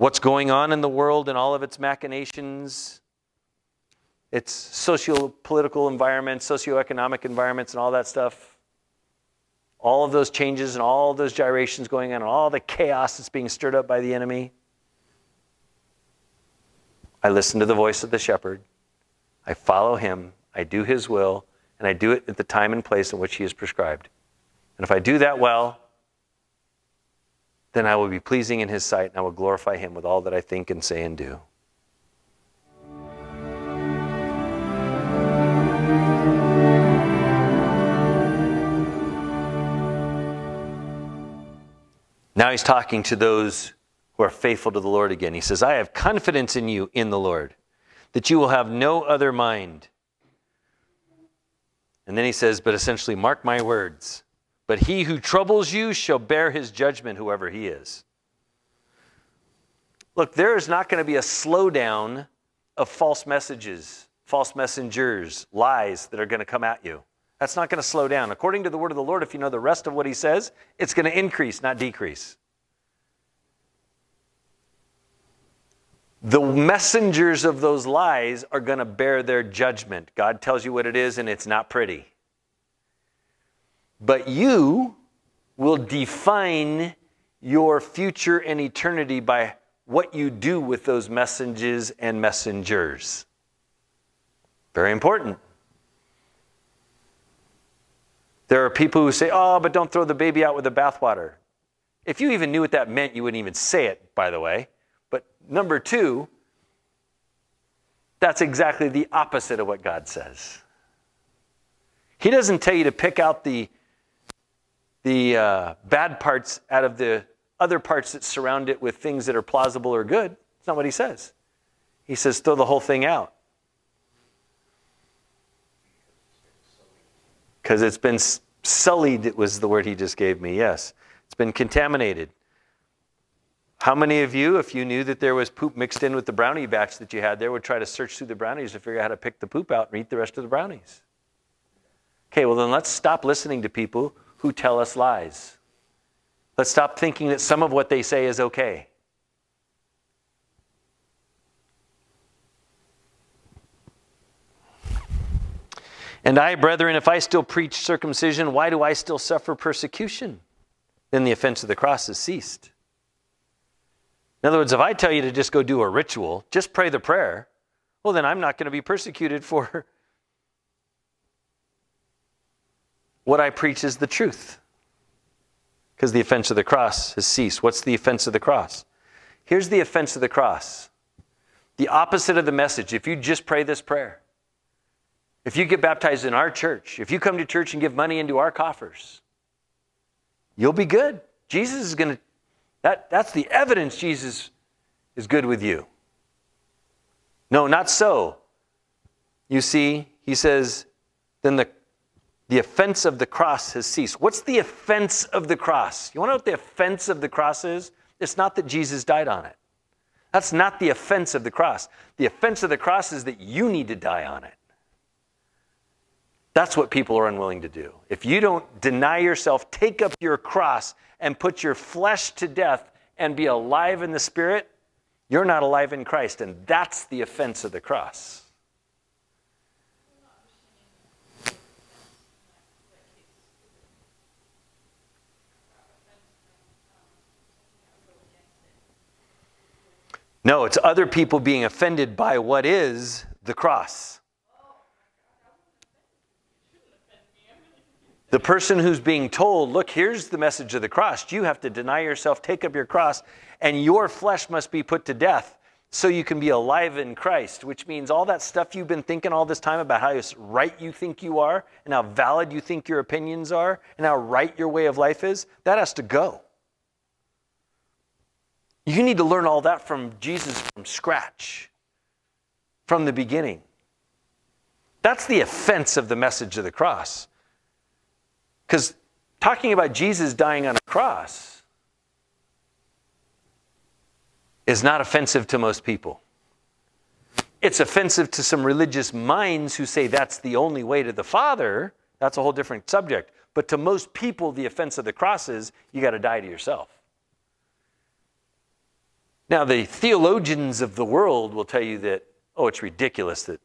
what's going on in the world and all of its machinations, its socio-political environments, socioeconomic environments and all that stuff, all of those changes and all of those gyrations going on and all the chaos that's being stirred up by the enemy. I listen to the voice of the shepherd. I follow him. I do his will, and I do it at the time and place in which he is prescribed. And if I do that well, then I will be pleasing in his sight, and I will glorify him with all that I think and say and do. Now he's talking to those who are faithful to the Lord again. He says, I have confidence in you, in the Lord, that you will have no other mind. And then he says, but essentially, mark my words. But he who troubles you shall bear his judgment, whoever he is. Look, there is not going to be a slowdown of false messages, false messengers, lies that are going to come at you. That's not going to slow down. According to the word of the Lord, if you know the rest of what he says, it's going to increase, not decrease. The messengers of those lies are going to bear their judgment. God tells you what it is, and it's not pretty. But you will define your future and eternity by what you do with those messages and messengers. Very important. There are people who say, oh, but don't throw the baby out with the bathwater. If you even knew what that meant, you wouldn't even say it, by the way. But number two, that's exactly the opposite of what God says. He doesn't tell you to pick out the bad parts out of the other parts that surround it with things that are plausible or good. That's not what he says. He says, throw the whole thing out. Because it's been sullied, it was the word he just gave me, yes. It's been contaminated. How many of you, if you knew that there was poop mixed in with the brownie batch that you had there, would try to search through the brownies to figure out how to pick the poop out and eat the rest of the brownies? Okay, well then let's stop listening to people who tell us lies. Let's stop thinking that some of what they say is okay. And I, brethren, if I still preach circumcision, why do I still suffer persecution? Then the offense of the cross has ceased. In other words, if I tell you to just go do a ritual, just pray the prayer, well, then I'm not going to be persecuted for what I preach is the truth. Because the offense of the cross has ceased. What's the offense of the cross? Here's the offense of the cross. The opposite of the message. If you just pray this prayer, if you get baptized in our church, if you come to church and give money into our coffers, you'll be good. Jesus is going to, that's the evidence Jesus is good with you. No, not so. You see, he says, then the offense of the cross has ceased. What's the offense of the cross? You want to know what the offense of the cross is? It's not that Jesus died on it. That's not the offense of the cross. The offense of the cross is that you need to die on it. That's what people are unwilling to do. If you don't deny yourself, take up your cross and put your flesh to death and be alive in the Spirit, you're not alive in Christ. And that's the offense of the cross. No, it's other people being offended by what is the cross. The person who's being told, look, here's the message of the cross. You have to deny yourself, take up your cross, and your flesh must be put to death so you can be alive in Christ, which means all that stuff you've been thinking all this time about how right you think you are and how valid you think your opinions are and how right your way of life is, that has to go. You need to learn all that from Jesus from scratch, from the beginning. That's the offense of the message of the cross. Because talking about Jesus dying on a cross is not offensive to most people. It's offensive to some religious minds who say that's the only way to the Father. That's a whole different subject. But to most people, the offense of the cross is you got to die to yourself. Now, the theologians of the world will tell you that, oh, it's ridiculous that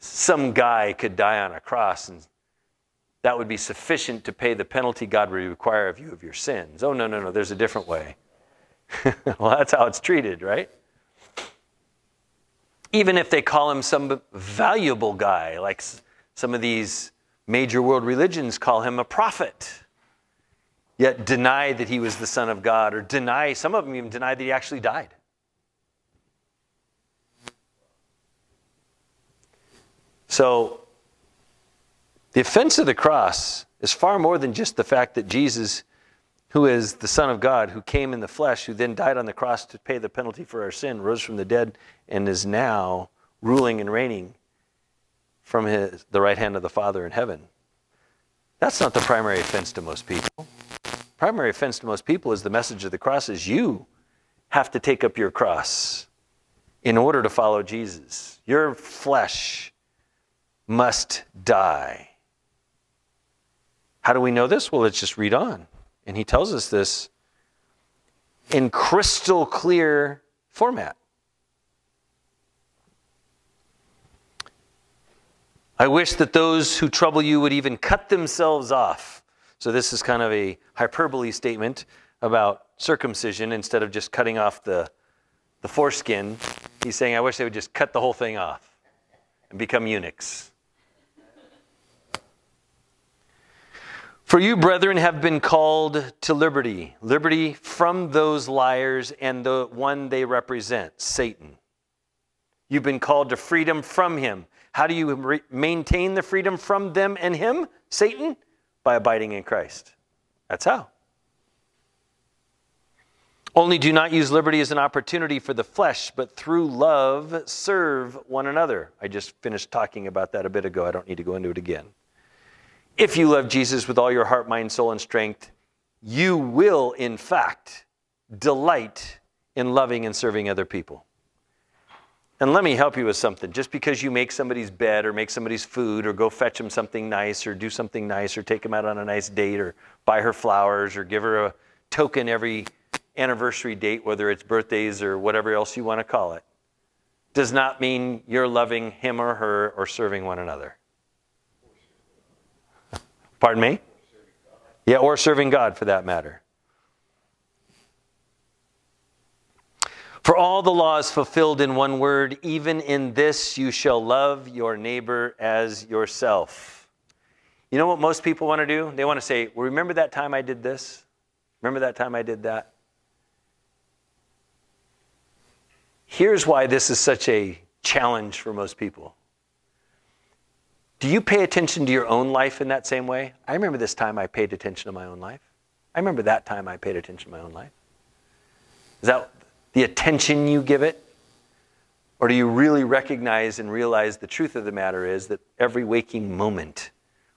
some guy could die on a cross and that would be sufficient to pay the penalty God would require of you of your sins. Oh, no, no, no, there's a different way. Well, that's how it's treated, right? Even if they call him some valuable guy, like some of these major world religions call him a prophet, yet deny that he was the Son of God, or deny, some of them even deny that he actually died. So the offense of the cross is far more than just the fact that Jesus, who is the Son of God, who came in the flesh, who then died on the cross to pay the penalty for our sin, rose from the dead, and is now ruling and reigning from the right hand of the Father in heaven. That's not the primary offense to most people. Primary offense to most people is the message of the cross is you have to take up your cross in order to follow Jesus. Your flesh must die. How do we know this? Well, let's just read on. And he tells us this in crystal clear format. I wish that those who trouble you would even cut themselves off. So this is kind of a hyperbole statement about circumcision. Instead of just cutting off the foreskin, he's saying, I wish they would just cut the whole thing off and become eunuchs. For you, brethren, have been called to liberty, liberty from those liars and the one they represent, Satan. You've been called to freedom from him. How do you maintain the freedom from them and him, Satan? By abiding in Christ. That's how. Only do not use liberty as an opportunity for the flesh, but through love serve one another. I just finished talking about that a bit ago. I don't need to go into it again. If you love Jesus with all your heart, mind, soul, and strength, you will, in fact, delight in loving and serving other people. And let me help you with something. Just because you make somebody's bed or make somebody's food or go fetch them something nice or do something nice or take them out on a nice date or buy her flowers or give her a token every anniversary date, whether it's birthdays or whatever else you want to call it, does not mean you're loving him or her or serving one another. Pardon me? Yeah, or serving God for that matter. For all the law is fulfilled in one word, even in this you shall love your neighbor as yourself. You know what most people want to do? They want to say, well, remember that time I did this? Remember that time I did that? Here's why this is such a challenge for most people. Do you pay attention to your own life in that same way? I remember this time I paid attention to my own life. I remember that time I paid attention to my own life. Is that the attention you give it? Or do you really recognize and realize the truth of the matter is that every waking moment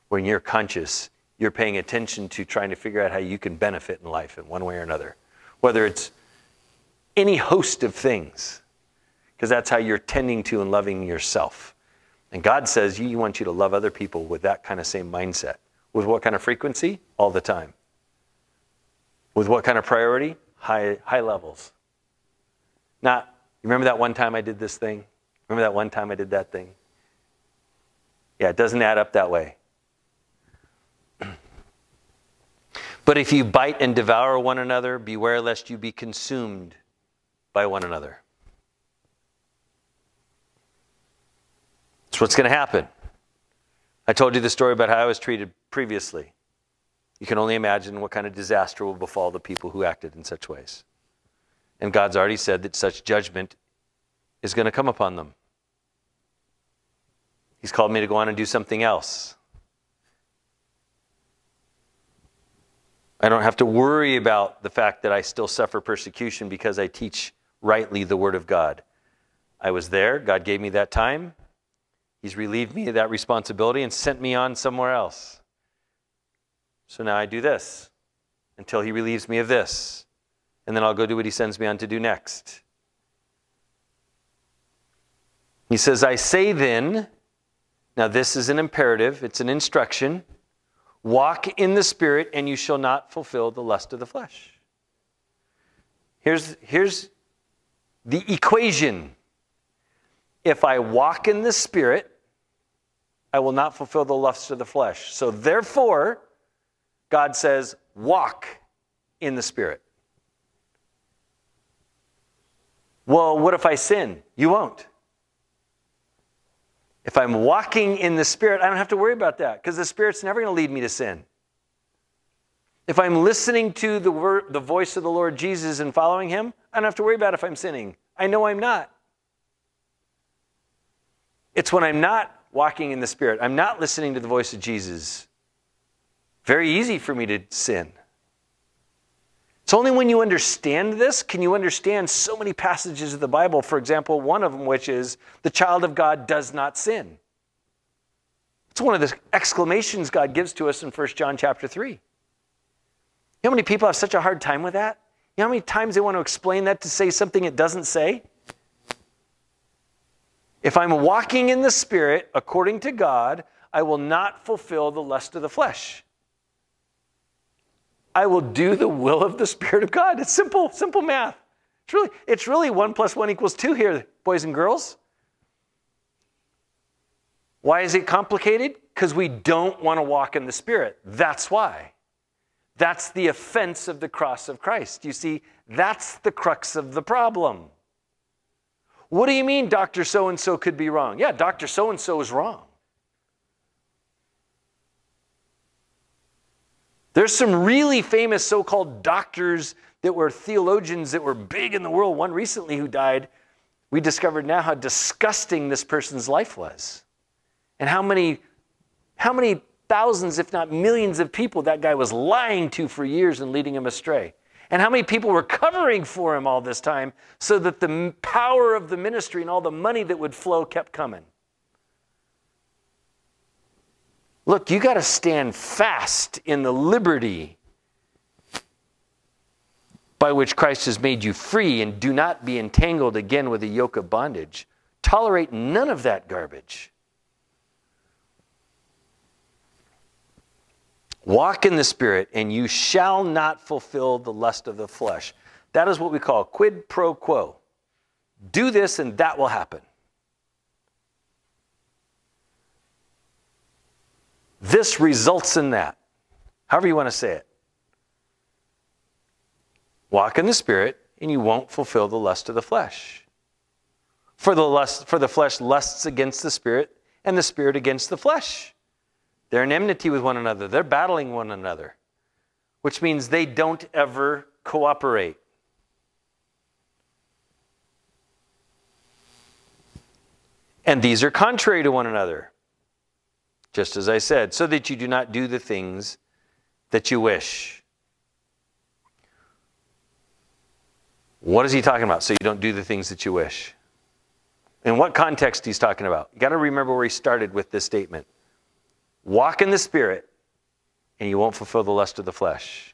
when you're conscious, you're paying attention to trying to figure out how you can benefit in life in one way or another, whether it's any host of things, because that's how you're tending to and loving yourself. And God says he wants you to love other people with that kind of same mindset. With what kind of frequency? All the time. With what kind of priority? High levels. Not, remember that one time I did this thing? Remember that one time I did that thing? Yeah, it doesn't add up that way. But if you bite and devour one another, beware lest you be consumed by one another. That's what's going to happen. I told you the story about how I was treated previously. You can only imagine what kind of disaster will befall the people who acted in such ways. And God's already said that such judgment is going to come upon them. He's called me to go on and do something else. I don't have to worry about the fact that I still suffer persecution because I teach rightly the Word of God. I was there. God gave me that time. He's relieved me of that responsibility and sent me on somewhere else. So now I do this until he relieves me of this. And then I'll go do what he sends me on to do next. He says, I say then, now this is an imperative, it's an instruction, walk in the Spirit and you shall not fulfill the lust of the flesh. Here's the equation. If I walk in the Spirit, I will not fulfill the lusts of the flesh. So therefore, God says, walk in the Spirit. Well, what if I sin? You won't. If I'm walking in the Spirit, I don't have to worry about that because the Spirit's never going to lead me to sin. If I'm listening to the voice of the Lord Jesus and following him, I don't have to worry about if I'm sinning. I know I'm not. It's when I'm not walking in the Spirit, I'm not listening to the voice of Jesus, very easy for me to sin. It's only when you understand this can you understand so many passages of the Bible. For example, one of them, which is the child of God does not sin. It's one of the exclamations God gives to us in 1 John chapter 3. You know how many people have such a hard time with that? You know how many times they want to explain that to say something it doesn't say? If I'm walking in the Spirit, according to God, I will not fulfill the lust of the flesh. I will do the will of the Spirit of God. It's simple, simple math. It's really 1 + 1 = 2 here, boys and girls. Why is it complicated? Because we don't want to walk in the Spirit. That's why. That's the offense of the cross of Christ. You see, that's the crux of the problem. What do you mean Dr. So-and-so could be wrong? Yeah, Dr. So-and-so is wrong. There's some really famous so-called doctors that were theologians that were big in the world. One recently who died, we discovered now how disgusting this person's life was. And how many thousands, if not millions of people that guy was lying to for years and leading him astray. And how many people were covering for him all this time so that the power of the ministry and all the money that would flow kept coming. Look, you got to stand fast in the liberty by which Christ has made you free, and do not be entangled again with the yoke of bondage. Tolerate none of that garbage. Walk in the Spirit, and you shall not fulfill the lust of the flesh. That is what we call quid pro quo. Do this, and that will happen. This results in that. However you want to say it. Walk in the Spirit, and you won't fulfill the lust of the flesh. For the flesh lusts against the Spirit, and the Spirit against the flesh. They're in enmity with one another. They're battling one another, which means they don't ever cooperate. And these are contrary to one another. Just as I said, so that you do not do the things that you wish. What is he talking about? So you don't do the things that you wish. In what context he's talking about? You got to remember where he started with this statement. Walk in the Spirit, and you won't fulfill the lust of the flesh.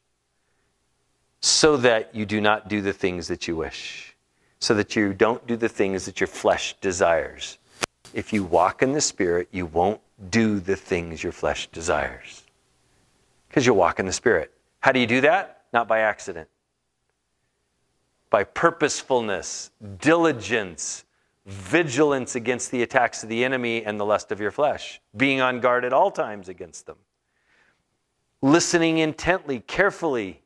So that you do not do the things that you wish. So that you don't do the things that your flesh desires. If you walk in the Spirit, you won't do the things your flesh desires. Because you walk in the Spirit. How do you do that? Not by accident. By purposefulness, diligence, vigilance against the attacks of the enemy and the lust of your flesh. Being on guard at all times against them. Listening intently, carefully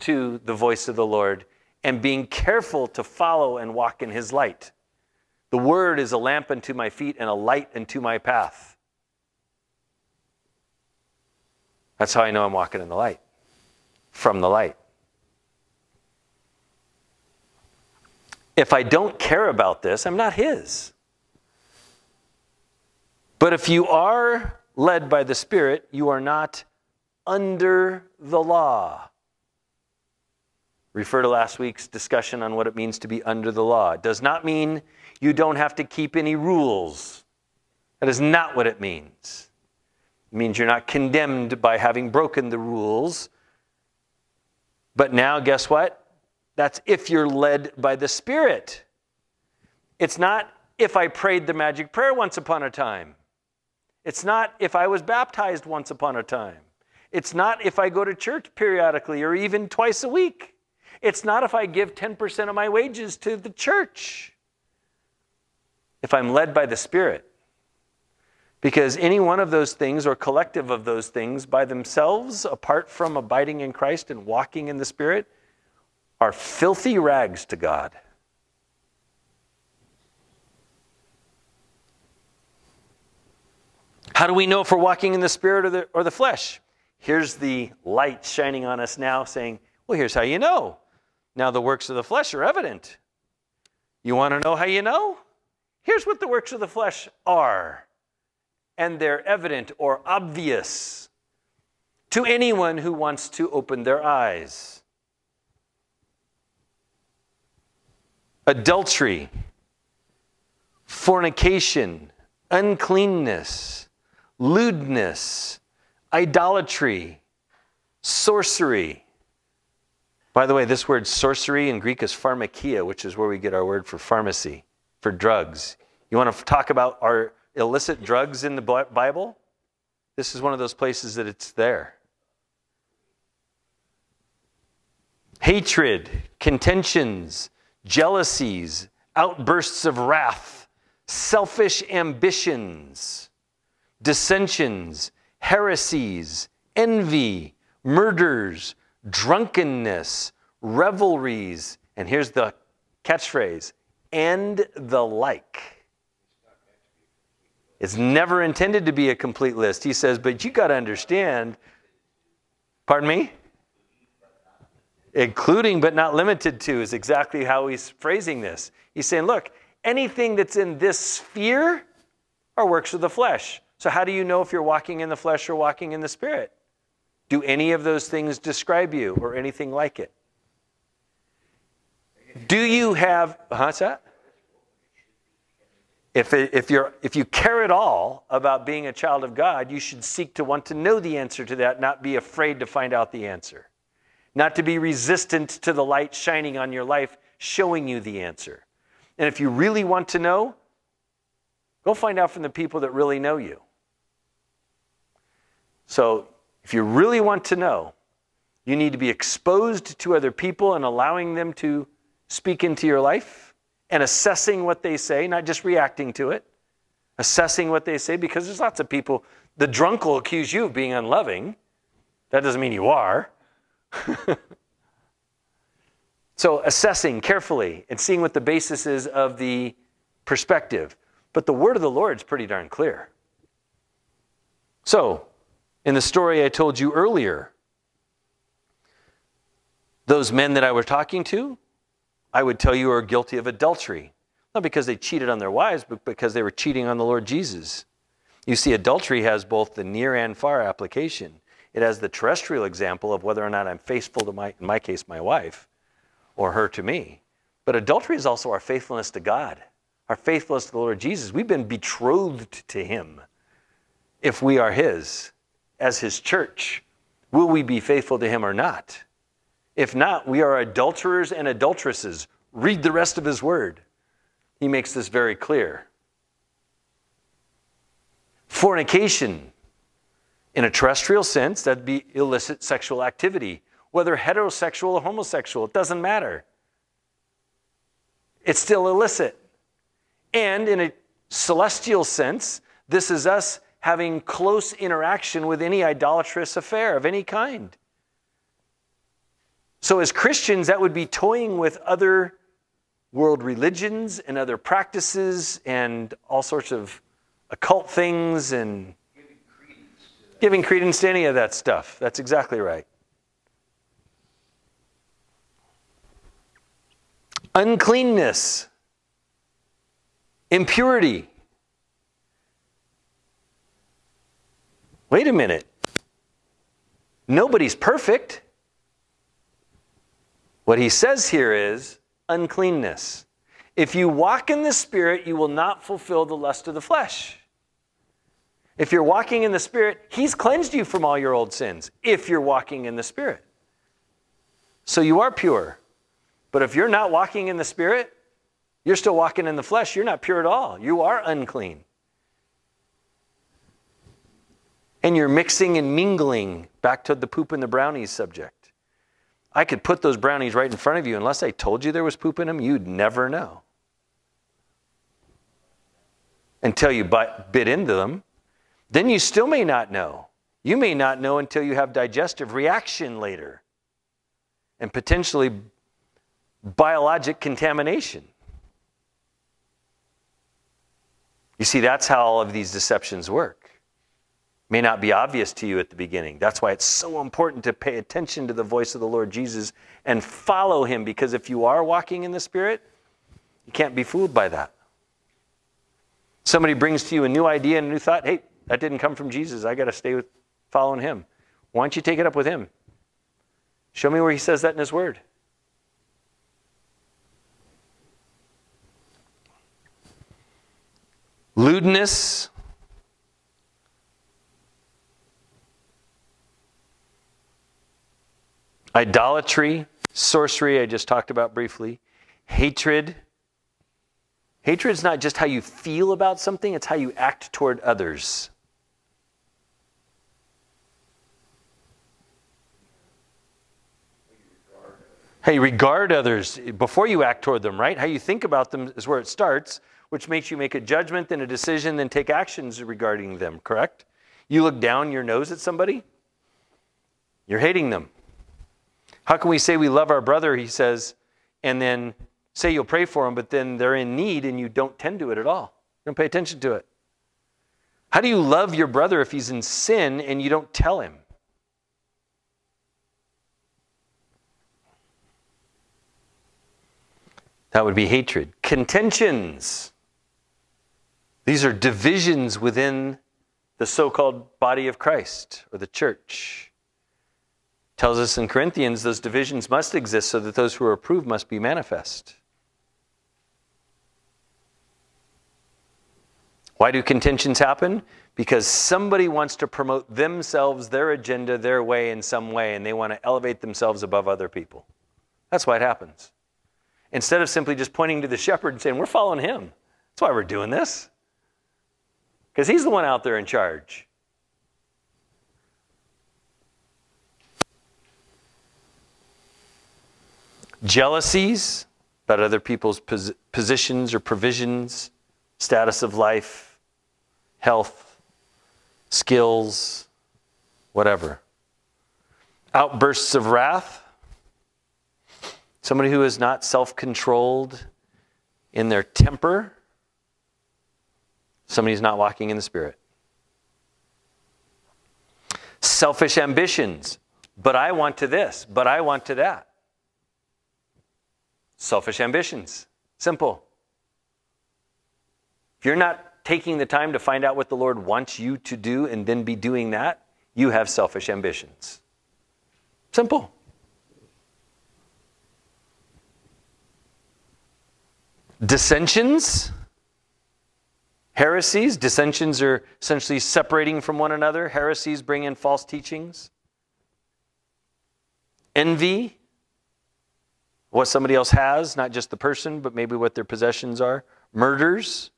to the voice of the Lord, and being careful to follow and walk in his light. The word is a lamp unto my feet and a light unto my path. That's how I know I'm walking in the light, from the light. If I don't care about this, I'm not his. But if you are led by the Spirit, you are not under the law. Refer to last week's discussion on what it means to be under the law. It does not mean you don't have to keep any rules. That is not what it means. It means you're not condemned by having broken the rules. But now, guess what? That's if you're led by the Spirit. It's not if I prayed the magic prayer once upon a time. It's not if I was baptized once upon a time. It's not if I go to church periodically or even twice a week. It's not if I give 10% of my wages to the church. If I'm led by the Spirit. Because any one of those things or collective of those things by themselves, apart from abiding in Christ and walking in the Spirit, are filthy rags to God. How do we know if we're walking in the Spirit or the flesh? Here's the light shining on us now saying, well, here's how you know. Now the works of the flesh are evident. You want to know how you know? Here's what the works of the flesh are. And they're evident or obvious to anyone who wants to open their eyes. Adultery, fornication, uncleanness, lewdness, idolatry, sorcery. By the way, this word sorcery in Greek is pharmakia, which is where we get our word for pharmacy, for drugs. You want to talk about our illicit drugs in the Bible? This is one of those places that it's there. Hatred, contentions, jealousies, outbursts of wrath, selfish ambitions, dissensions, heresies, envy, murders, drunkenness, revelries, and here's the catchphrase, and the like. It's never intended to be a complete list. He says, but you got to understand, pardon me? Including but not limited to is exactly how he's phrasing this. He's saying, look, anything that's in this sphere are works of the flesh. So how do you know if you're walking in the flesh or walking in the Spirit? Do any of those things describe you or anything like it? Do you have, what's that? If you care at all about being a child of God, you should seek to want to know the answer to that, not be afraid to find out the answer. Not to be resistant to the light shining on your life, showing you the answer. And if you really want to know, go find out from the people that really know you. So if you really want to know, you need to be exposed to other people and allowing them to speak into your life. And assessing what they say, not just reacting to it. Assessing what they say, because there's lots of people. The drunk will accuse you of being unloving. That doesn't mean you are. So assessing carefully and seeing what the basis is of the perspective. But the word of the Lord is pretty darn clear. So, in the story I told you earlier, those men that I was talking to, I would tell you are guilty of adultery, not because they cheated on their wives, but because they were cheating on the Lord Jesus. You see, adultery has both the near and far application. It has the terrestrial example of whether or not I'm faithful to my wife, or her to me. But adultery is also our faithfulness to God, our faithfulness to the Lord Jesus. We've been betrothed to him. If we are his, as his church, will we be faithful to him or not? If not, we are adulterers and adulteresses. Read the rest of his word. He makes this very clear. Fornication, in a terrestrial sense, that'd be illicit sexual activity, whether heterosexual or homosexual, it doesn't matter. It's still illicit. And in a celestial sense, this is us having close interaction with any idolatrous affair of any kind. So as Christians, that would be toying with other world religions and other practices and all sorts of occult things and giving credence to any of that stuff. That's exactly right. Uncleanness, impurity. Wait a minute. Nobody's perfect. What he says here is uncleanness. If you walk in the Spirit, you will not fulfill the lust of the flesh. If you're walking in the Spirit, he's cleansed you from all your old sins, if you're walking in the Spirit. So you are pure. But if you're not walking in the Spirit, you're still walking in the flesh. You're not pure at all. You are unclean. And you're mixing and mingling, back to the poop and the brownies subject. I could put those brownies right in front of you. Unless I told you there was poop in them, you'd never know. Until you bit into them. Then you still may not know. You may not know until you have digestive reaction later. And potentially biologic contamination. You see, that's how all of these deceptions work. May not be obvious to you at the beginning. That's why it's so important to pay attention to the voice of the Lord Jesus and follow him, because if you are walking in the Spirit, you can't be fooled by that. Somebody brings to you a new idea and a new thought. Hey, that didn't come from Jesus. I got to stay with following him. Why don't you take it up with him? Show me where he says that in his word. Lewdness, idolatry, sorcery, I just talked about briefly, hatred. Hatred's not just how you feel about something, it's how you act toward others. How you regard others before you act toward them, right? How you think about them is where it starts, which makes you make a judgment, then a decision, then take actions regarding them, correct? You look down your nose at somebody, you're hating them. How can we say we love our brother, he says, and then say you'll pray for him, but then they're in need and you don't tend to it at all? You don't pay attention to it. How do you love your brother if he's in sin and you don't tell him? That would be hatred. Contentions. These are divisions within the so-called body of Christ or the church. It tells us in Corinthians those divisions must exist so that those who are approved must be manifest. Why do contentions happen? Because somebody wants to promote themselves, their agenda, their way in some way, and they want to elevate themselves above other people. That's why it happens. Instead of simply just pointing to the shepherd and saying, we're following him. That's why we're doing this. Because he's the one out there in charge. Jealousies about other people's positions or provisions, status of life, health, skills, whatever. Outbursts of wrath. Somebody who is not self-controlled in their temper. Somebody who's not walking in the Spirit. Selfish ambitions. But I want to this. But I want to that. Selfish ambitions. Simple. If you're not taking the time to find out what the Lord wants you to do and then be doing that, you have selfish ambitions. Simple. Dissensions, heresies. Dissensions are essentially separating from one another. Heresies bring in false teachings. Envy, what somebody else has, not just the person, but maybe what their possessions are. Murders,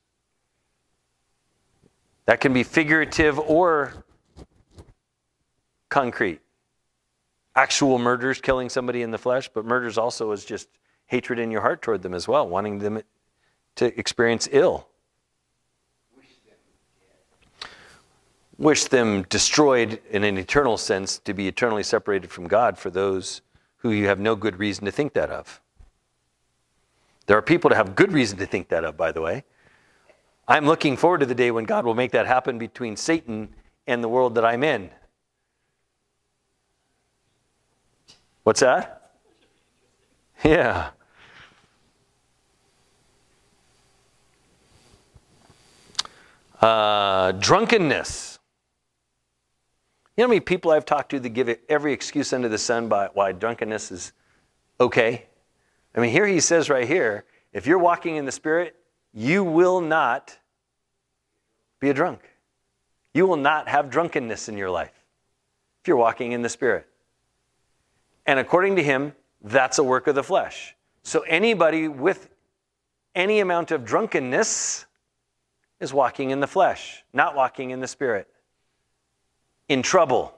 that can be figurative or concrete. Actual murders, killing somebody in the flesh, but murders also is just hatred in your heart toward them as well, wanting them to experience ill. Wish them destroyed in an eternal sense, to be eternally separated from God, for those who you have no good reason to think that of. There are people to have good reason to think that of, by the way. I'm looking forward to the day when God will make that happen between Satan and the world that I'm in. What's that? Yeah. Drunkenness. You know how many people I've talked to that give every excuse under the sun by why drunkenness is okay? I mean, here he says right here, if you're walking in the Spirit, you will not be a drunk. You will not have drunkenness in your life if you're walking in the Spirit. And according to him, that's a work of the flesh. So anybody with any amount of drunkenness is walking in the flesh, not walking in the Spirit, in trouble,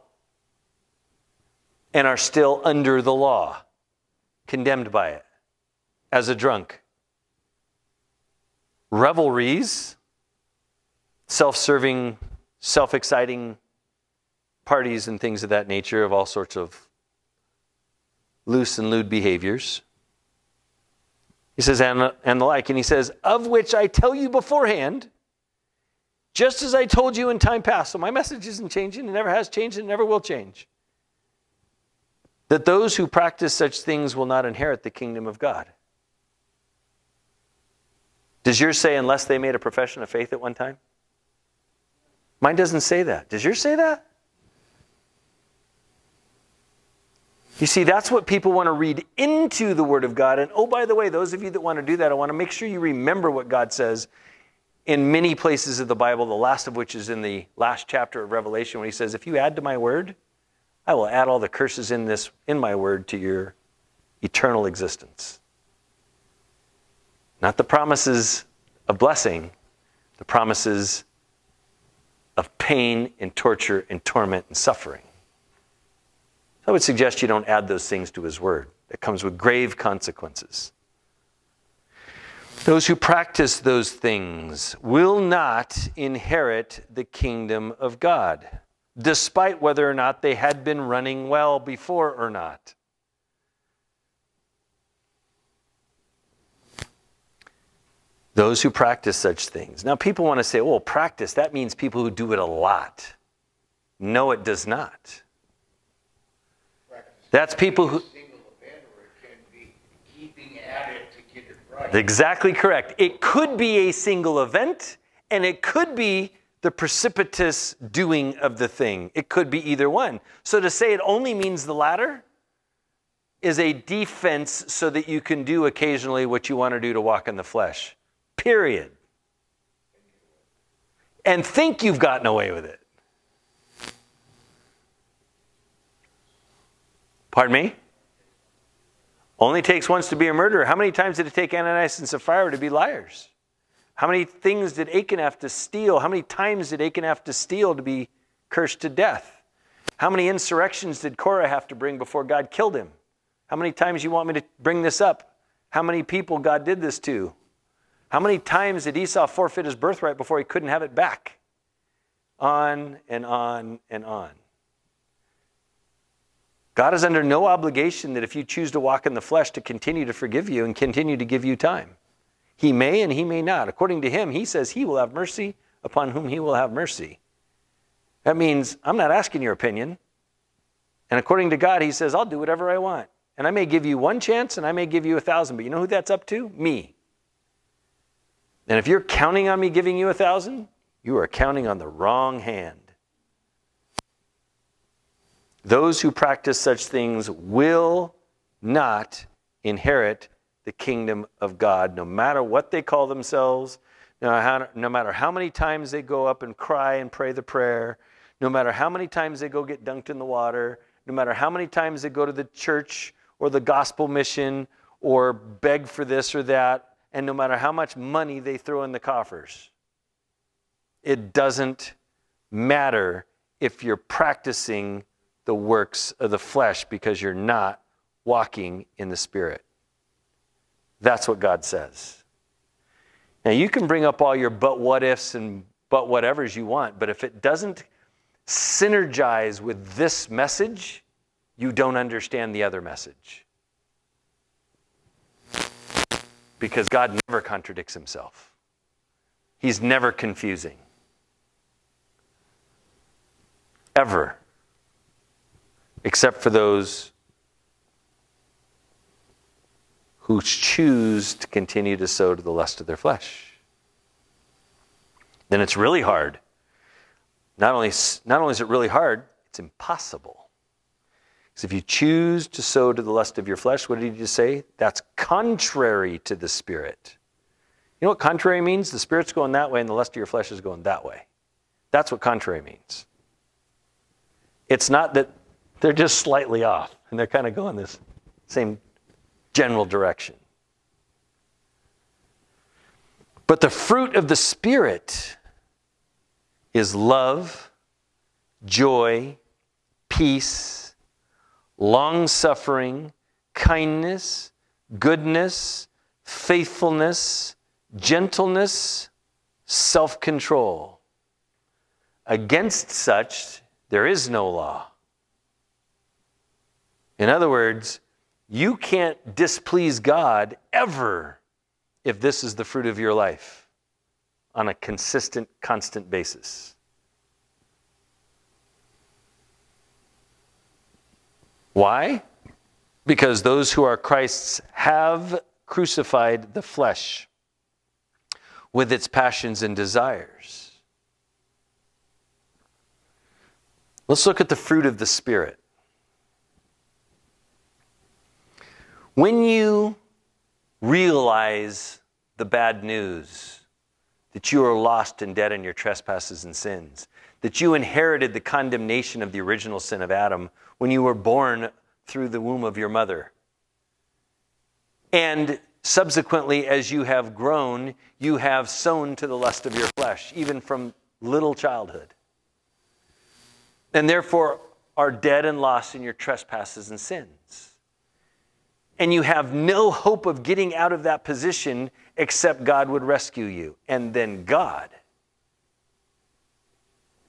and are still under the law. condemned by it as a drunk. Revelries, self-serving, self-exciting parties and things of that nature, of all sorts of loose and lewd behaviors. He says, and the like. And he says, of which I tell you beforehand, just as I told you in time past. So my message isn't changing. It never has changed and never will change. That those who practice such things will not inherit the kingdom of God. Does yours say, unless they made a profession of faith at one time? Mine doesn't say that. Does yours say that? You see, that's what people want to read into the Word of God. And oh, by the way, those of you that want to do that, I want to make sure you remember what God says in many places of the Bible, the last of which is in the last chapter of Revelation, when he says, if you add to my word, I will add all the curses in my word to your eternal existence. Not the promises of blessing, the promises of pain and torture and torment and suffering. So I would suggest you don't add those things to his word. That comes with grave consequences. Those who practice those things will not inherit the kingdom of God, despite whether or not they had been running well before or not. Those who practice such things. Now, people want to say, well, practice, that means people who do it a lot. No, it does not. That's people who... Exactly correct. It could be a single event, and it could be the precipitous doing of the thing. It could be either one. So to say it only means the latter is a defense so that you can do occasionally what you want to do to walk in the flesh. Period. And think you've gotten away with it. Pardon me? Only takes once to be a murderer. How many times did it take Ananias and Sapphira to be liars? How many things did Achan have to steal? How many times did Achan have to steal to be cursed to death? How many insurrections did Korah have to bring before God killed him? How many times you want me to bring this up? How many people God did this to? How many times did Esau forfeit his birthright before he couldn't have it back? On and on and on. God is under no obligation that if you choose to walk in the flesh to continue to forgive you and continue to give you time. He may and he may not. According to him, he says he will have mercy upon whom he will have mercy. That means I'm not asking your opinion. And according to God, he says, I'll do whatever I want. And I may give you one chance and I may give you 1,000. But you know who that's up to? Me. And if you're counting on me giving you 1,000, you are counting on the wrong hand. Those who practice such things will not inherit the kingdom of God, no matter what they call themselves, no matter how many times they go up and cry and pray the prayer, no matter how many times they go get dunked in the water, no matter how many times they go to the church or the gospel mission or beg for this or that, and no matter how much money they throw in the coffers. It doesn't matter if you're practicing the works of the flesh because you're not walking in the Spirit. That's what God says. Now you can bring up all your but what ifs and but whatevers you want, but if it doesn't synergize with this message, you don't understand the other message. Because God never contradicts himself. He's never confusing. Ever. Except for those who choose to continue to sow to the lust of their flesh. Then it's really hard. Not only is it really hard, it's impossible. Because if you choose to sow to the lust of your flesh, what did he just say? That's contrary to the Spirit. You know what contrary means? The Spirit's going that way and the lust of your flesh is going that way. That's what contrary means. It's not that they're just slightly off, and they're kind of going this same general direction. But the fruit of the Spirit is love, joy, peace, long-suffering, kindness, goodness, faithfulness, gentleness, self-control. Against such, there is no law. In other words, you can't displease God ever if this is the fruit of your life on a consistent, constant basis. Why? Because those who are Christ's have crucified the flesh with its passions and desires. Let's look at the fruit of the Spirit. When you realize the bad news, that you are lost and dead in your trespasses and sins, that you inherited the condemnation of the original sin of Adam when you were born through the womb of your mother, and subsequently, as you have grown, you have sown to the lust of your flesh, even from little childhood, and therefore are dead and lost in your trespasses and sins. And you have no hope of getting out of that position except God would rescue you. And then God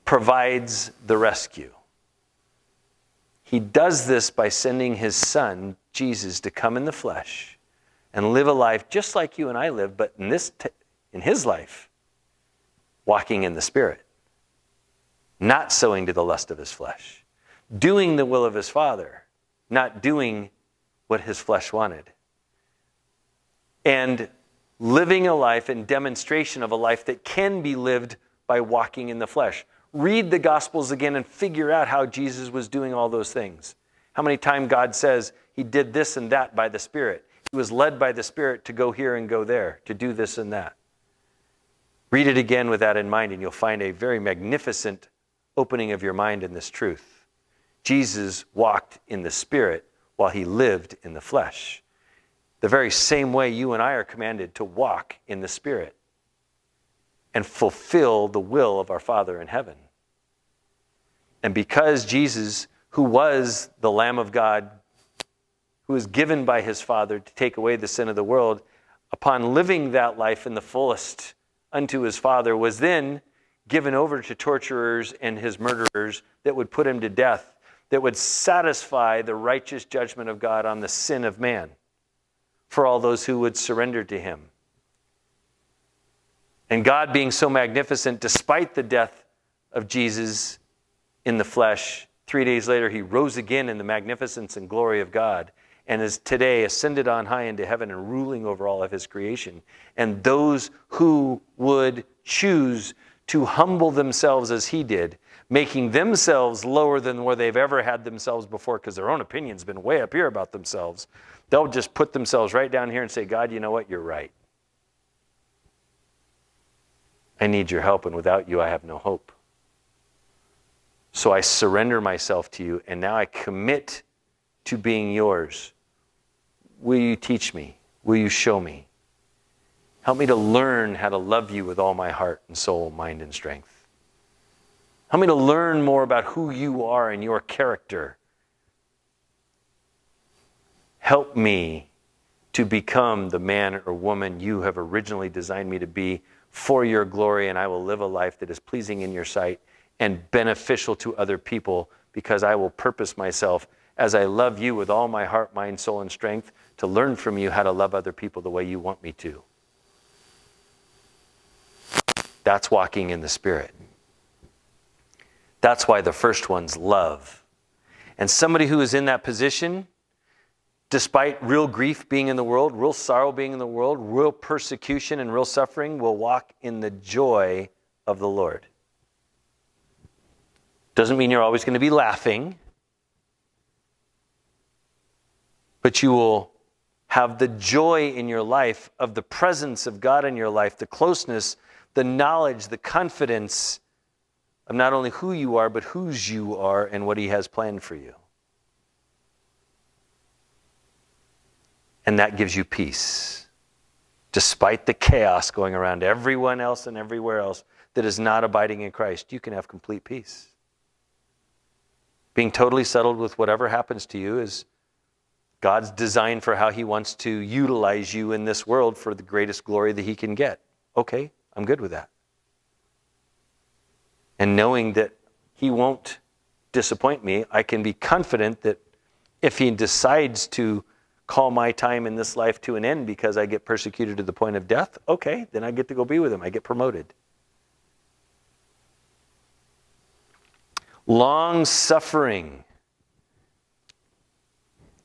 provides the rescue. He does this by sending his son, Jesus, to come in the flesh and live a life just like you and I live, but in his life, walking in the Spirit, not sowing to the lust of his flesh, doing the will of his Father, not doing what his flesh wanted, and living a life in demonstration of a life that can be lived by walking in the flesh. Read the Gospels again and figure out how Jesus was doing all those things. How many times God says he did this and that by the Spirit. He was led by the Spirit to go here and go there, to do this and that. Read it again with that in mind, and you'll find a very magnificent opening of your mind in this truth. Jesus walked in the Spirit while he lived in the flesh. The very same way you and I are commanded to walk in the Spirit and fulfill the will of our Father in heaven. And because Jesus, who was the Lamb of God, who was given by his Father to take away the sin of the world, upon living that life in the fullest unto his Father, was then given over to torturers and his murderers that would put him to death, that would satisfy the righteous judgment of God on the sin of man for all those who would surrender to him. And God, being so magnificent, despite the death of Jesus in the flesh, 3 days later he rose again in the magnificence and glory of God, and is today ascended on high into heaven and ruling over all of his creation. And those who would choose to humble themselves as he did, making themselves lower than where they've ever had themselves before, because their own opinion's been way up here about themselves, they'll just put themselves right down here and say, God, you know what? You're right. I need your help, and without you I have no hope. So I surrender myself to you, and now I commit to being yours. Will you teach me? Will you show me? Help me to learn how to love you with all my heart and soul, mind and strength. Help me to learn more about who you are and your character. Help me to become the man or woman you have originally designed me to be, for your glory, and I will live a life that is pleasing in your sight and beneficial to other people, because I will purpose myself, as I love you with all my heart, mind, soul, and strength, to learn from you how to love other people the way you want me to. That's walking in the Spirit. That's why the first one's love. And somebody who is in that position, despite real grief being in the world, real sorrow being in the world, real persecution and real suffering, will walk in the joy of the Lord. Doesn't mean you're always going to be laughing, but you will have the joy in your life of the presence of God in your life, the closeness, the knowledge, the confidence of not only who you are, but whose you are and what he has planned for you. And that gives you peace, despite the chaos going around everyone else and everywhere else that is not abiding in Christ. You can have complete peace. Being totally settled with whatever happens to you is God's design for how he wants to utilize you in this world for the greatest glory that he can get. Okay, I'm good with that. And knowing that he won't disappoint me, I can be confident that if he decides to call my time in this life to an end because I get persecuted to the point of death, okay, then I get to go be with him. I get promoted. Long suffering.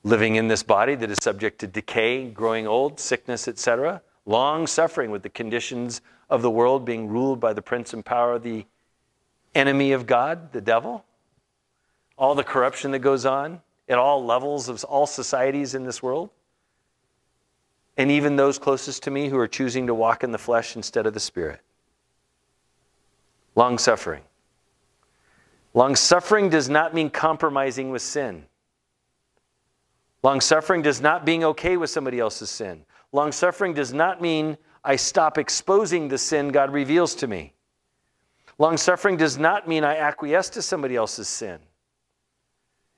Living in this body that is subject to decay, growing old, sickness, etc. Long suffering with the conditions of the world, being ruled by the prince and power of the enemy of God, the devil. All the corruption that goes on at all levels of all societies in this world. And even those closest to me who are choosing to walk in the flesh instead of the spirit. Long suffering. Long suffering does not mean compromising with sin. Long suffering does not being okay with somebody else's sin. Long suffering does not mean I stop exposing the sin God reveals to me. Long suffering does not mean I acquiesce to somebody else's sin.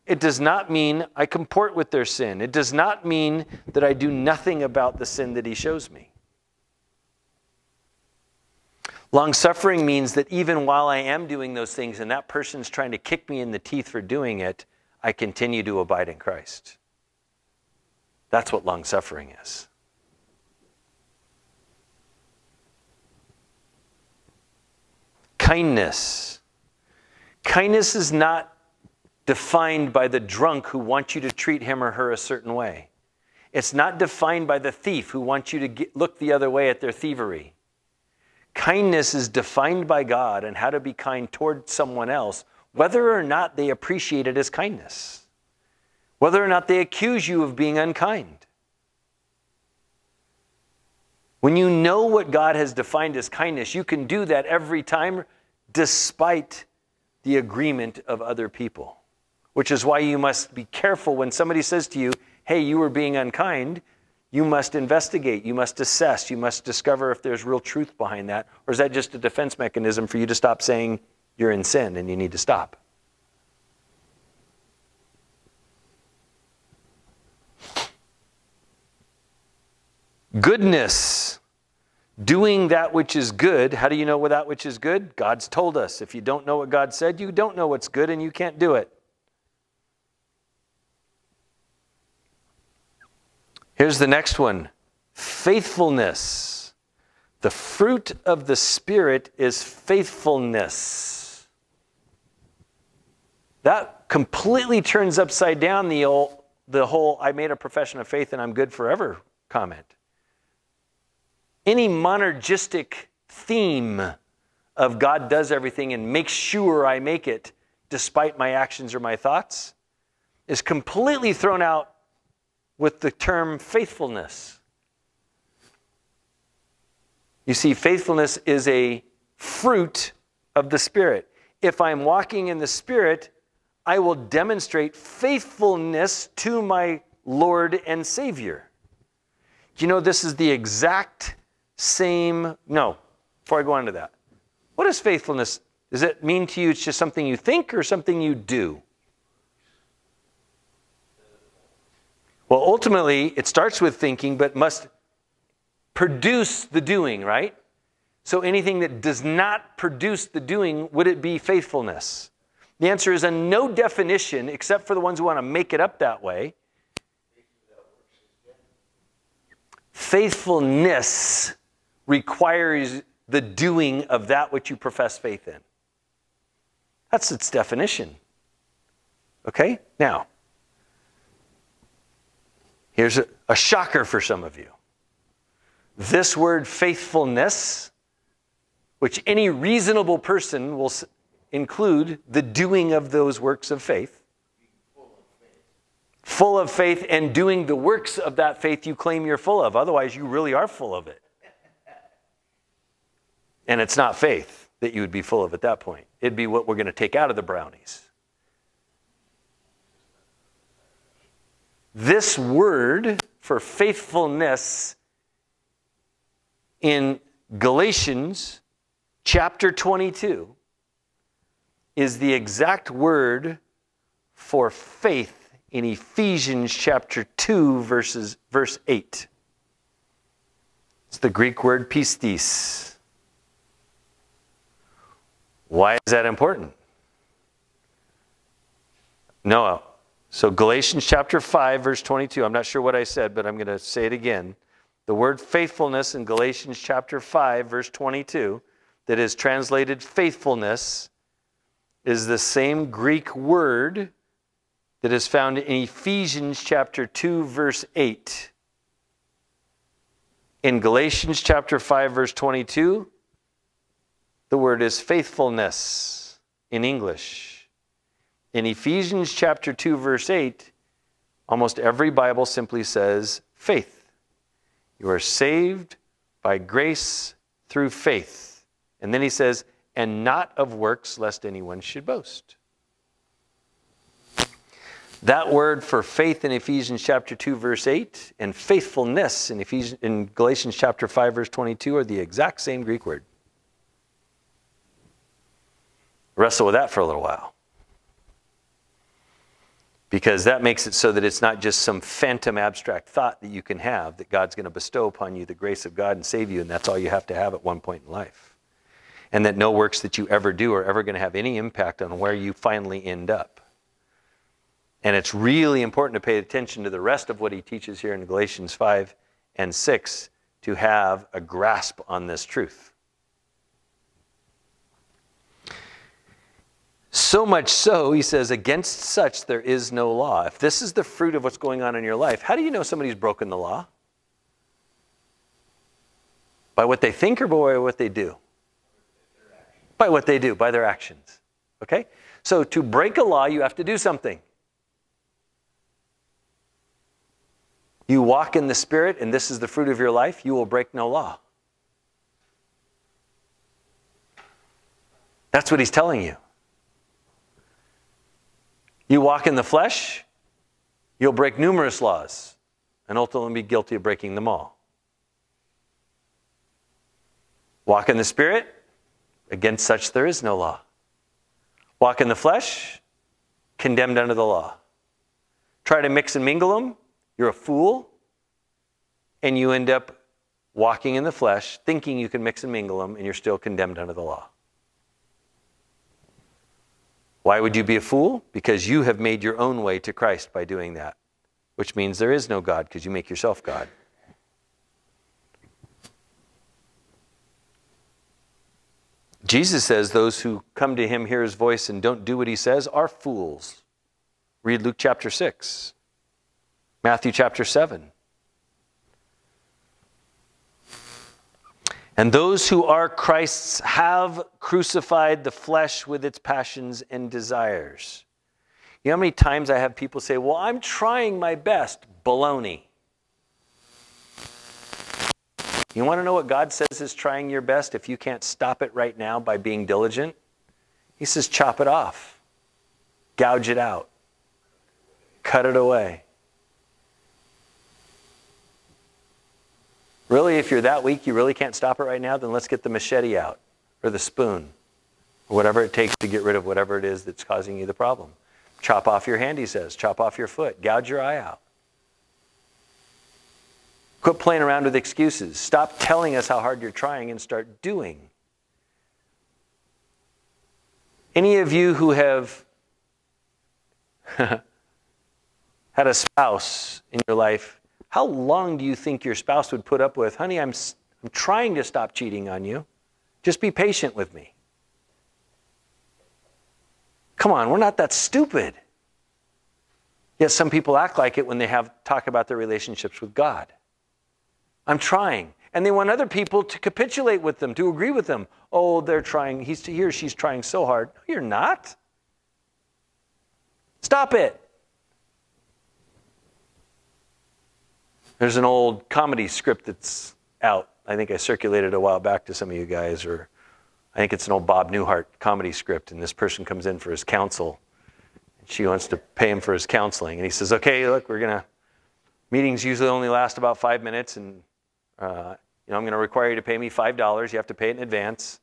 It does not mean I comport with their sin. It does not mean that I do nothing about the sin that he shows me. Long suffering means that even while I am doing those things and that person's trying to kick me in the teeth for doing it, I continue to abide in Christ. That's what long suffering is. Kindness. Kindness is not defined by the drunk who wants you to treat him or her a certain way. It's not defined by the thief who wants you to look the other way at their thievery. Kindness is defined by God and how to be kind toward someone else, whether or not they appreciate it as kindness. Whether or not they accuse you of being unkind. When you know what God has defined as kindness, you can do that every time despite the agreement of other people. Which is why you must be careful when somebody says to you, hey, you were being unkind, you must investigate, you must assess, you must discover if there's real truth behind that, or is that just a defense mechanism for you to stop saying you're in sin and you need to stop? Goodness, doing that which is good. How do you know that which is good? God's told us. If you don't know what God said, you don't know what's good and you can't do it. Here's the next one. Faithfulness. The fruit of the Spirit is faithfulness. That completely turns upside down the whole I made a profession of faith and I'm good forever comment. Any monergistic theme of God does everything and makes sure I make it despite my actions or my thoughts is completely thrown out with the term faithfulness. You see, faithfulness is a fruit of the Spirit. If I'm walking in the Spirit, I will demonstrate faithfulness to my Lord and Savior. You know, this is the exact same, no, before I go on to that. What is faithfulness? Does it mean to you it's just something you think or something you do? Well, ultimately, it starts with thinking, but must produce the doing, right? So anything that does not produce the doing, would it be faithfulness? The answer is a no definition, except for the ones who want to make it up that way. Faithfulness requires the doing of that which you profess faith in. That's its definition. Okay? Now, here's a shocker for some of you. This word faithfulness, which any reasonable person will include the doing of those works of faith. Full of faith and doing the works of that faith you claim you're full of. Otherwise, you really are full of it. And it's not faith that you would be full of at that point. It'd be what we're going to take out of the brownies. This word for faithfulness in Galatians chapter 22 is the exact word for faith in Ephesians chapter 2, verse 8. It's the Greek word pistis. Why is that important? Noah. So Galatians chapter 5, verse 22. I'm not sure what I said, but I'm going to say it again. The word faithfulness in Galatians chapter 5, verse 22, that is translated faithfulness, is the same Greek word that is found in Ephesians chapter 2, verse 8. In Galatians chapter 5, verse 22, the word is faithfulness in English. In Ephesians chapter 2, verse 8, almost every Bible simply says faith. You are saved by grace through faith. And then he says, and not of works, lest anyone should boast. That word for faith in Ephesians chapter 2, verse 8, and faithfulness in Galatians chapter 5, verse 22 are the exact same Greek word. Wrestle with that for a little while. Because that makes it so that it's not just some phantom abstract thought that you can have that God's going to bestow upon you the grace of God and save you, and that's all you have to have at one point in life. And that no works that you ever do are ever going to have any impact on where you finally end up. And it's really important to pay attention to the rest of what he teaches here in Galatians 5 and 6 to have a grasp on this truth. So much so, he says, against such there is no law. If this is the fruit of what's going on in your life, how do you know somebody's broken the law? By what they think or by what they do? By what they do, by their actions. Okay? So to break a law, you have to do something. You walk in the Spirit, and this is the fruit of your life, you will break no law. That's what he's telling you. You walk in the flesh, you'll break numerous laws, and ultimately be guilty of breaking them all. Walk in the Spirit, against such there is no law. Walk in the flesh, condemned under the law. Try to mix and mingle them, you're a fool, and you end up walking in the flesh, thinking you can mix and mingle them, and you're still condemned under the law. Why would you be a fool? Because you have made your own way to Christ by doing that, which means there is no God because you make yourself God. Jesus says those who come to him, hear his voice, and don't do what he says are fools. Read Luke chapter 6. Matthew chapter 7. And those who are Christ's have crucified the flesh with its passions and desires. You know how many times I have people say, well, I'm trying my best. Baloney. You want to know what God says is trying your best if you can't stop it right now by being diligent? He says, chop it off. Gouge it out. Cut it away. Really, if you're that weak, you really can't stop it right now, then let's get the machete out or the spoon or whatever it takes to get rid of whatever it is that's causing you the problem. Chop off your hand, he says. Chop off your foot. Gouge your eye out. Quit playing around with excuses. Stop telling us how hard you're trying and start doing. Any of you who have had a spouse in your life, how long do you think your spouse would put up with, honey, I'm trying to stop cheating on you. Just be patient with me. Come on, we're not that stupid. Yet some people act like it when they talk about their relationships with God. I'm trying. And they want other people to capitulate with them, to agree with them. Oh, they're trying. He or she's trying so hard. No, you're not. Stop it. There's an old comedy script that's out. I think I circulated a while back to some of you guys, or I think it's an old Bob Newhart comedy script, and this person comes in for his counsel. And she wants to pay him for his counseling. And he says, okay, look, meetings usually only last about 5 minutes, and I'm going to require you to pay me $5. You have to pay it in advance.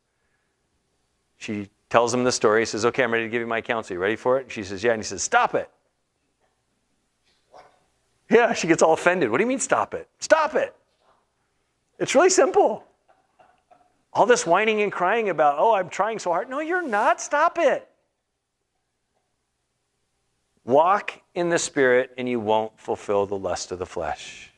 She tells him the story. He says, okay, I'm ready to give you my counsel. You ready for it? And she says, yeah. And he says, stop it. Yeah, she gets all offended. What do you mean stop it? Stop it. It's really simple. All this whining and crying about, oh, I'm trying so hard. No, you're not. Stop it. Walk in the Spirit and you won't fulfill the lust of the flesh.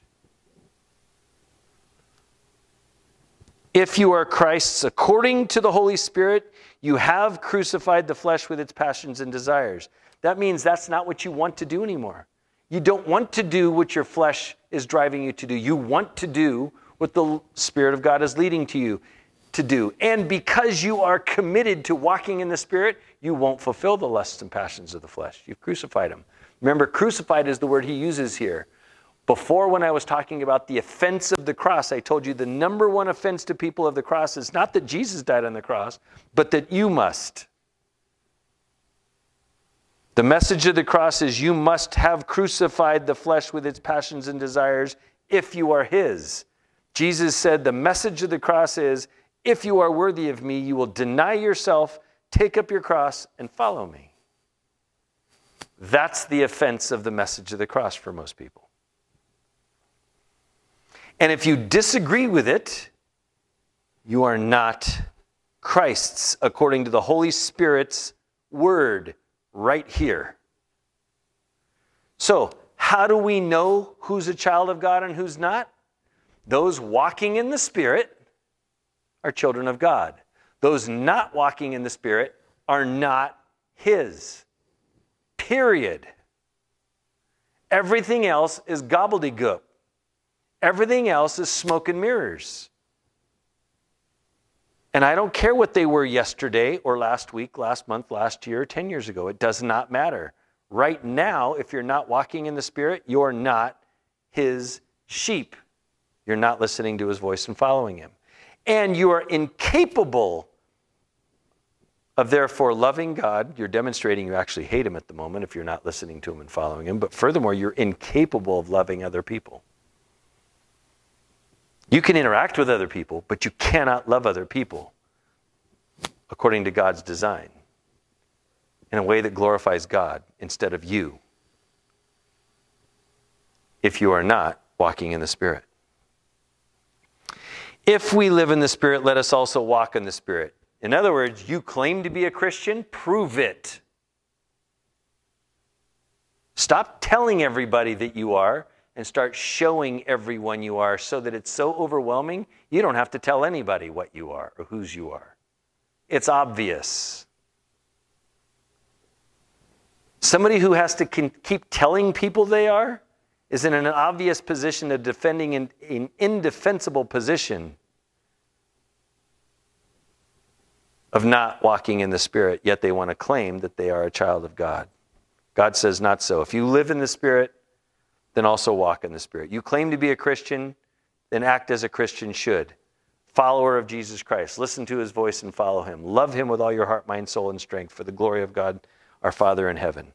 If you are Christ's, according to the Holy Spirit, you have crucified the flesh with its passions and desires. That means that's not what you want to do anymore. You don't want to do what your flesh is driving you to do. You want to do what the Spirit of God is leading to you to do. And because you are committed to walking in the Spirit, you won't fulfill the lusts and passions of the flesh. You've crucified them. Remember, crucified is the word he uses here. Before, when I was talking about the offense of the cross, I told you the number one offense to people of the cross is not that Jesus died on the cross, but that you must. The message of the cross is you must have crucified the flesh with its passions and desires if you are his. Jesus said the message of the cross is, if you are worthy of me, you will deny yourself, take up your cross, and follow me. That's the offense of the message of the cross for most people. And if you disagree with it, you are not Christ's, according to the Holy Spirit's word right here. So how do we know who's a child of God and who's not? Those walking in the Spirit are children of God. Those not walking in the Spirit are not his. Period. Everything else is gobbledygook. Everything else is smoke and mirrors. And I don't care what they were yesterday or last week, last month, last year, 10 years ago. It does not matter. Right now, if you're not walking in the Spirit, you're not his sheep. You're not listening to his voice and following him. And you are incapable of therefore loving God. You're demonstrating you actually hate him at the moment if you're not listening to him and following him. But furthermore, you're incapable of loving other people. You can interact with other people, but you cannot love other people according to God's design in a way that glorifies God instead of you if you are not walking in the Spirit. If we live in the Spirit, let us also walk in the Spirit. In other words, you claim to be a Christian, prove it. Stop telling everybody that you are, and start showing everyone you are, so that it's so overwhelming, you don't have to tell anybody what you are or whose you are. It's obvious. Somebody who has to keep telling people they are is in an obvious position of defending an indefensible position of not walking in the Spirit, yet they want to claim that they are a child of God. God says not so. If you live in the Spirit, then also walk in the Spirit. You claim to be a Christian, then act as a Christian should. Follower of Jesus Christ. Listen to his voice and follow him. Love him with all your heart, mind, soul, and strength for the glory of God, our Father in heaven.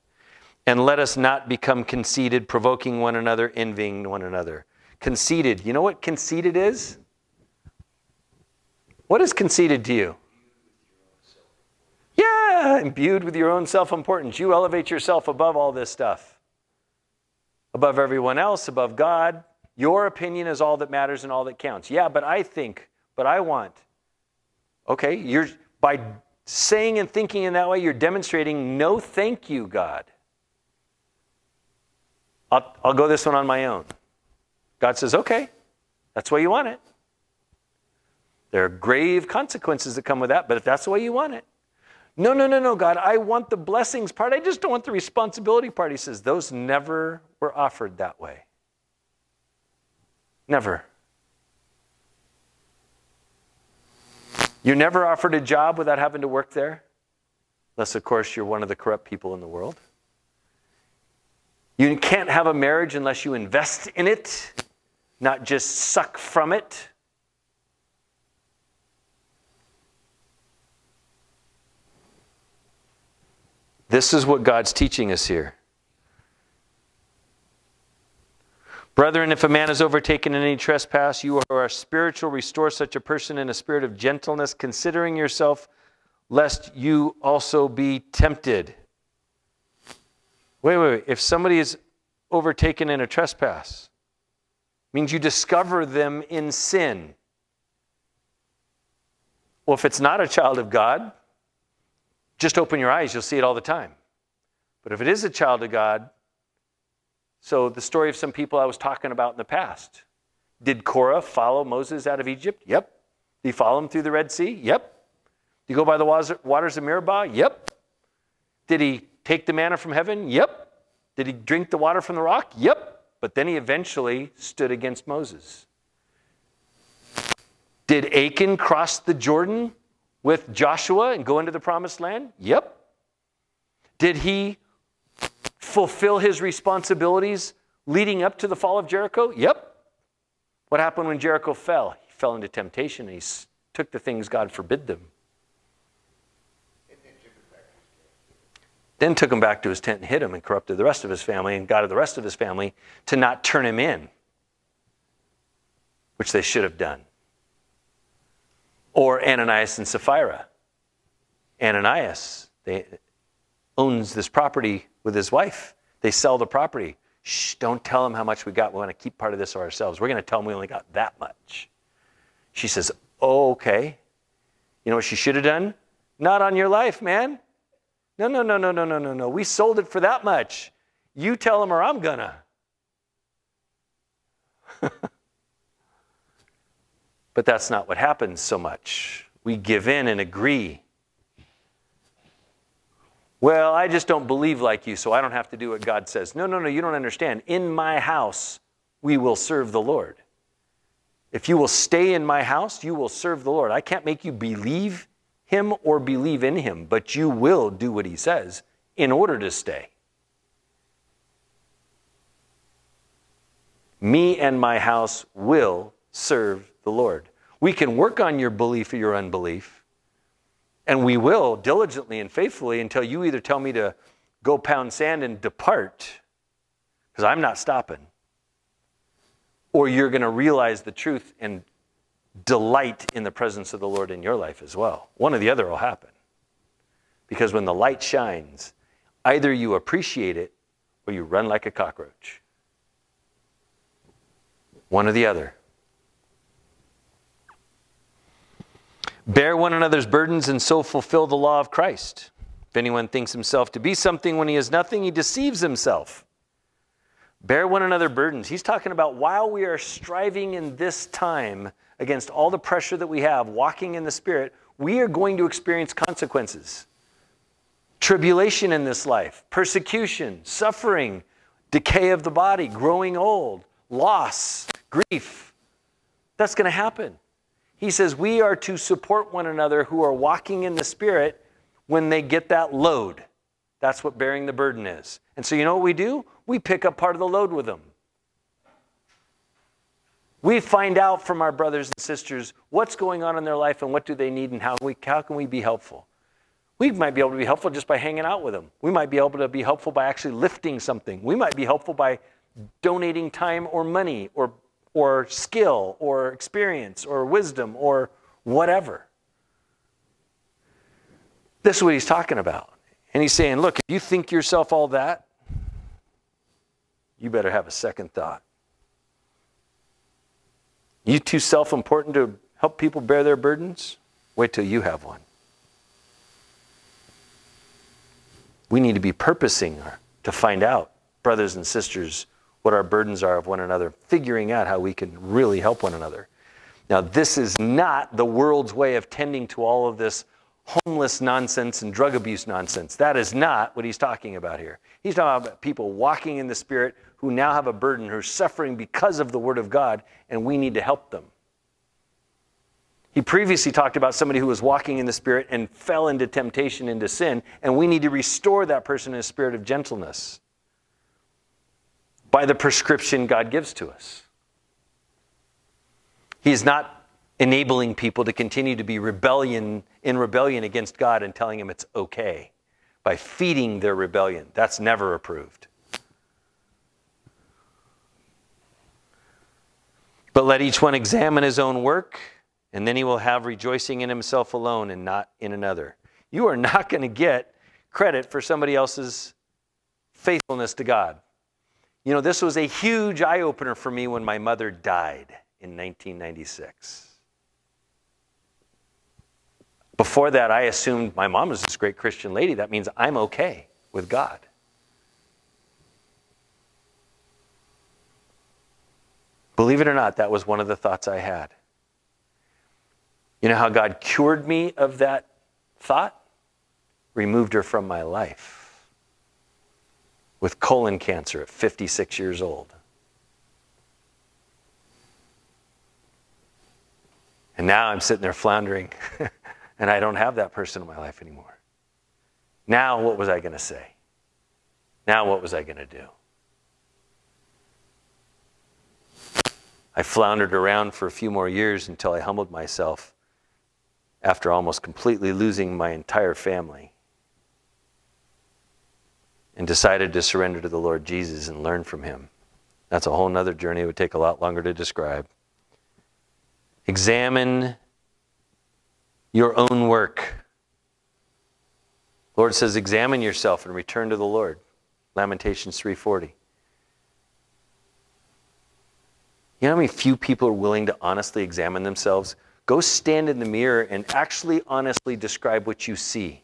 And let us not become conceited, provoking one another, envying one another. Conceited. You know what conceited is? What is conceited to you? Yeah, imbued with your own self-importance. You elevate yourself above all this stuff. Above everyone else, above God. Your opinion is all that matters and all that counts. Yeah, but I think, but I want. Okay, you're by saying and thinking in that way, you're demonstrating no thank you, God. I'll go this one on my own. God says, okay, that's the way you want it. There are grave consequences that come with that, but if that's the way you want it. No, no, no, no, God, I want the blessings part. I just don't want the responsibility part. He says, those never were offered that way. Never. You're never offered a job without having to work there. Unless, of course, you're one of the corrupt people in the world. You can't have a marriage unless you invest in it, not just suck from it. This is what God's teaching us here. Brethren, if a man is overtaken in any trespass, you who are spiritual, restore such a person in a spirit of gentleness, considering yourself, lest you also be tempted. Wait, wait, wait. If somebody is overtaken in a trespass. It means you discover them in sin. Well, if it's not a child of God, just open your eyes, you'll see it all the time. But if it is a child of God, so the story of some people I was talking about in the past. Did Korah follow Moses out of Egypt? Yep. Did he follow him through the Red Sea? Yep. Did he go by the waters of Meribah? Yep. Did he take the manna from heaven? Yep. Did he drink the water from the rock? Yep. But then he eventually stood against Moses. Did Achan cross the Jordan with Joshua and go into the promised land? Yep. Did he fulfill his responsibilities leading up to the fall of Jericho? Yep. What happened when Jericho fell? He fell into temptation and he took the things God forbid them. Then took him back to his tent and hit him and corrupted the rest of his family and got the rest of his family to not turn him in, which they should have done. Or Ananias and Sapphira. Ananias owns this property with his wife. They sell the property. Shh, don't tell him how much we got. We want to keep part of this ourselves. We're going to tell him we only got that much. She says, oh, okay. You know what she should have done? Not on your life, man. No, no, no, no, no, no, no, no. We sold it for that much. You tell him or I'm gonna. But that's not what happens so much. We give in and agree. Well, I just don't believe like you, so I don't have to do what God says. No, no, no, you don't understand. In my house, we will serve the Lord. If you will stay in my house, you will serve the Lord. I can't make you believe him or believe in him, but you will do what he says in order to stay. Me and my house will serve the Lord. We can work on your belief or your unbelief, and we will diligently and faithfully until you either tell me to go pound sand and depart, because I'm not stopping, or you're going to realize the truth and delight in the presence of the Lord in your life as well. One or the other will happen, because when the light shines, either you appreciate it or you run like a cockroach. One or the other. Bear one another's burdens and so fulfill the law of Christ. If anyone thinks himself to be something when he is nothing, he deceives himself. Bear one another burdens. He's talking about while we are striving in this time against all the pressure that we have, walking in the Spirit, we are going to experience consequences. Tribulation in this life, persecution, suffering, decay of the body, growing old, loss, grief. That's going to happen. He says we are to support one another who are walking in the Spirit when they get that load. That's what bearing the burden is. And so you know what we do? We pick up part of the load with them. We find out from our brothers and sisters what's going on in their life and what do they need and how can we be helpful. We might be able to be helpful just by hanging out with them. We might be able to be helpful by actually lifting something. We might be helpful by donating time or money or skill, or experience, or wisdom, or whatever. This is what he's talking about. And he's saying, look, if you think yourself all that, you better have a second thought. You too self-important to help people bear their burdens? Wait till you have one. We need to be purposing to find out, brothers and sisters, what our burdens are of one another, figuring out how we can really help one another. Now, this is not the world's way of tending to all of this homeless nonsense and drug abuse nonsense. That is not what he's talking about here. He's talking about people walking in the Spirit who now have a burden, who are suffering because of the Word of God, and we need to help them. He previously talked about somebody who was walking in the Spirit and fell into temptation, into sin, and we need to restore that person in a spirit of gentleness, by the prescription God gives to us. He's not enabling people to continue to be in rebellion against God and telling him it's okay by feeding their rebellion. That's never approved. But let each one examine his own work, and then he will have rejoicing in himself alone and not in another. You are not going to get credit for somebody else's faithfulness to God. You know, this was a huge eye-opener for me when my mother died in 1996. Before that, I assumed my mom is this great Christian lady. That means I'm okay with God. Believe it or not, that was one of the thoughts I had. You know how God cured me of that thought? Removed her from my life with colon cancer at 56 years old. And now I'm sitting there floundering and I don't have that person in my life anymore. Now what was I going to say? Now what was I going to do? I floundered around for a few more years until I humbled myself after almost completely losing my entire family and decided to surrender to the Lord Jesus and learn from him. That's a whole nother journey. It would take a lot longer to describe. Examine your own work. The Lord says, examine yourself and return to the Lord. Lamentations 3:40. You know how many few people are willing to honestly examine themselves? Go stand in the mirror and actually honestly describe what you see,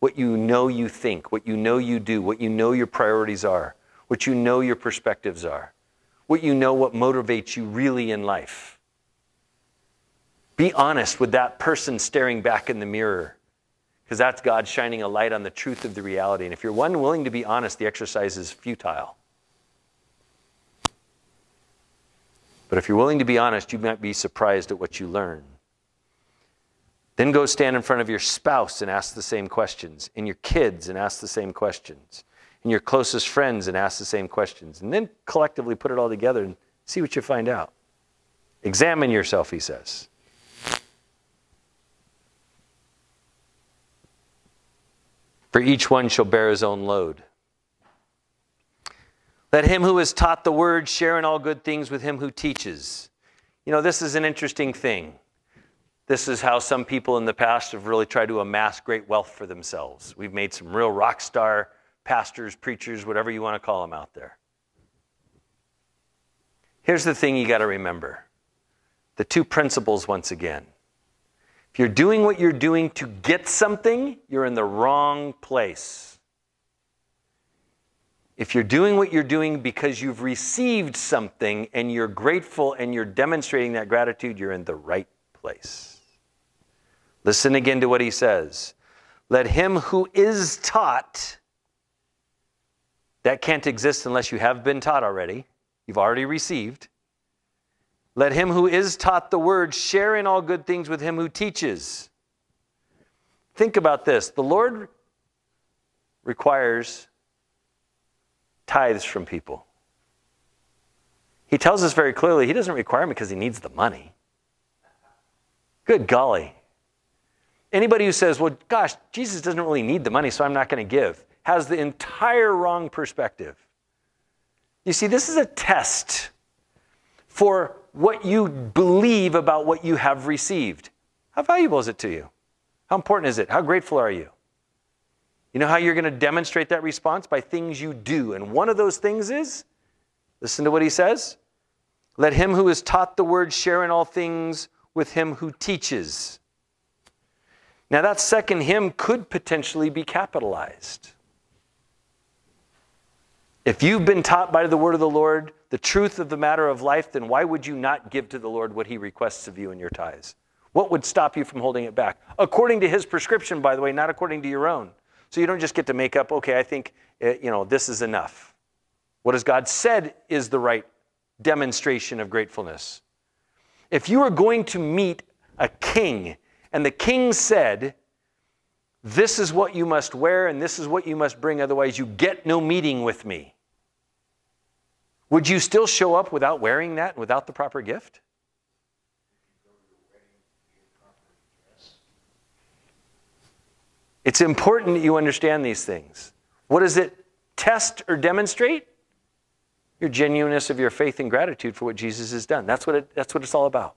what you know you think, what you know you do, what you know your priorities are, what you know your perspectives are, what you know what motivates you really in life. Be honest with that person staring back in the mirror, because that's God shining a light on the truth of the reality. And if you're one willing to be honest, the exercise is futile. But if you're willing to be honest, you might be surprised at what you learn. Then go stand in front of your spouse and ask the same questions, and your kids and ask the same questions, and your closest friends and ask the same questions, and then collectively put it all together and see what you find out. Examine yourself, he says. For each one shall bear his own load. Let him who is taught the word share in all good things with him who teaches. You know, this is an interesting thing. This is how some people in the past have really tried to amass great wealth for themselves. We've made some real rock star pastors, preachers, whatever you want to call them out there. Here's the thing you got to remember. The two principles once again. If you're doing what you're doing to get something, you're in the wrong place. If you're doing what you're doing because you've received something and you're grateful and you're demonstrating that gratitude, you're in the right place. Listen again to what he says. Let him who is taught, that can't exist unless you have been taught already. You've already received. Let him who is taught the word share in all good things with him who teaches. Think about this. The Lord requires tithes from people. He tells us very clearly, he doesn't require them because he needs the money. Good golly. Anybody who says, well, gosh, Jesus doesn't really need the money, so I'm not going to give, has the entire wrong perspective. You see, this is a test for what you believe about what you have received. How valuable is it to you? How important is it? How grateful are you? You know how you're going to demonstrate that response? By things you do. And one of those things is, listen to what he says, let him who is taught the word share in all things with him who teaches. Now that second him could potentially be capitalized. If you've been taught by the word of the Lord, the truth of the matter of life, then why would you not give to the Lord what he requests of you in your tithes? What would stop you from holding it back? According to his prescription, by the way, not according to your own. So you don't just get to make up, okay, I think, you know, this is enough. What has God said is the right demonstration of gratefulness. If you are going to meet a king, and the king said, this is what you must wear and this is what you must bring, otherwise you get no meeting with me. Would you still show up without wearing that, without the proper gift? It's important that you understand these things. What does it test or demonstrate? Your genuineness of your faith and gratitude for what Jesus has done. That's what it's all about.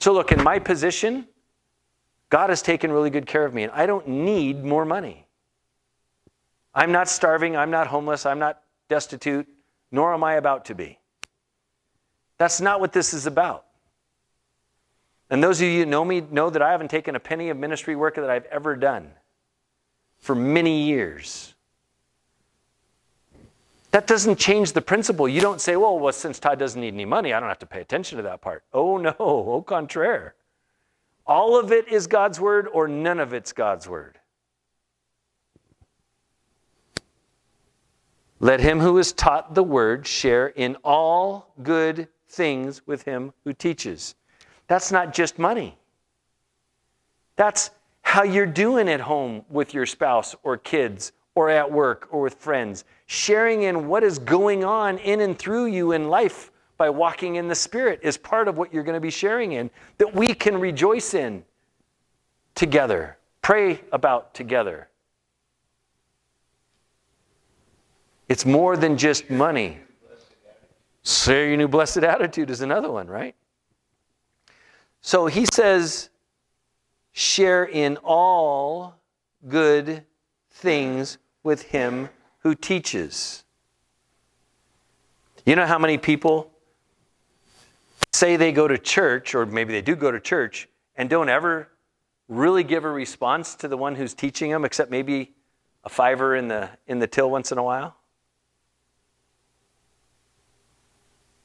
So look, in my position, God has taken really good care of me, and I don't need more money. I'm not starving. I'm not homeless. I'm not destitute. nor am I about to be. That's not what this is about. And those of you who know me know that I haven't taken a penny of ministry work that I've ever done for many years. That doesn't change the principle. You don't say, well, since Todd doesn't need any money, I don't have to pay attention to that part. Oh, no. Au contraire. All of it is God's word or none of it's God's word. Let him who is taught the word share in all good things with him who teaches. That's not just money. That's how you're doing at home with your spouse or kids or at work or with friends, sharing in what is going on in and through you in life by walking in the Spirit is part of what you're going to be sharing in that we can rejoice in together, pray about together. It's more than just money. Share your new blessed attitude is another one, right? So he says, share in all good things with him who teaches. You know how many people say they go to church, or maybe they do go to church, and don't ever really give a response to the one who's teaching them, except maybe a fiver in the till once in a while?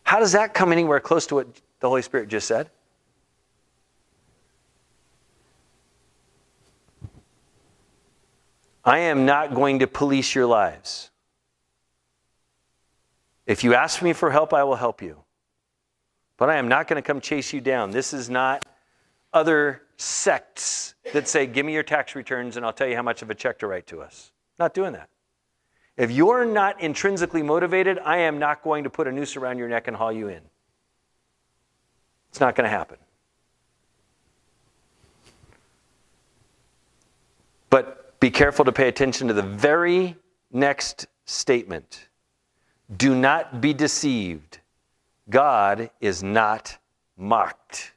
How does that come anywhere close to what the Holy Spirit just said? I am not going to police your lives. If you ask me for help, I will help you. But I am not going to come chase you down. This is not other sects that say, give me your tax returns and I'll tell you how much of a check to write to us. Not doing that. If you're not intrinsically motivated, I am not going to put a noose around your neck and haul you in. It's not going to happen. But be careful to pay attention to the very next statement. Do not be deceived. God is not mocked.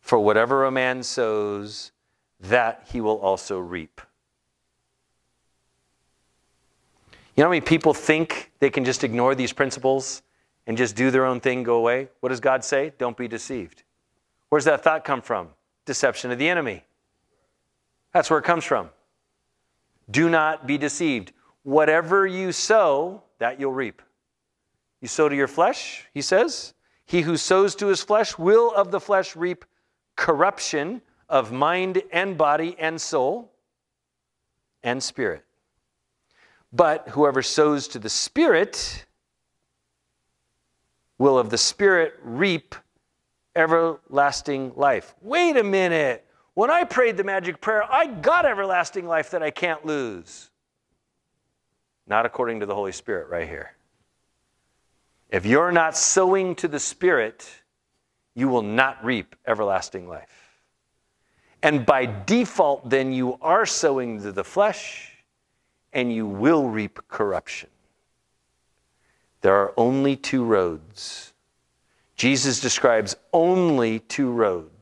For whatever a man sows, that he will also reap. You know how many people think they can just ignore these principles and just do their own thing, go away? What does God say? Don't be deceived. Where's that thought come from? Deception of the enemy. That's where it comes from. Do not be deceived. Whatever you sow, that you'll reap. You sow to your flesh, he says. He who sows to his flesh will of the flesh reap corruption of mind and body and soul and spirit. But whoever sows to the Spirit will of the Spirit reap everlasting life. Wait a minute. When I prayed the magic prayer, I got everlasting life that I can't lose. Not according to the Holy Spirit right here. If you're not sowing to the Spirit, you will not reap everlasting life. And by default, then, you are sowing to the flesh, and you will reap corruption. There are only two roads. Jesus describes only two roads.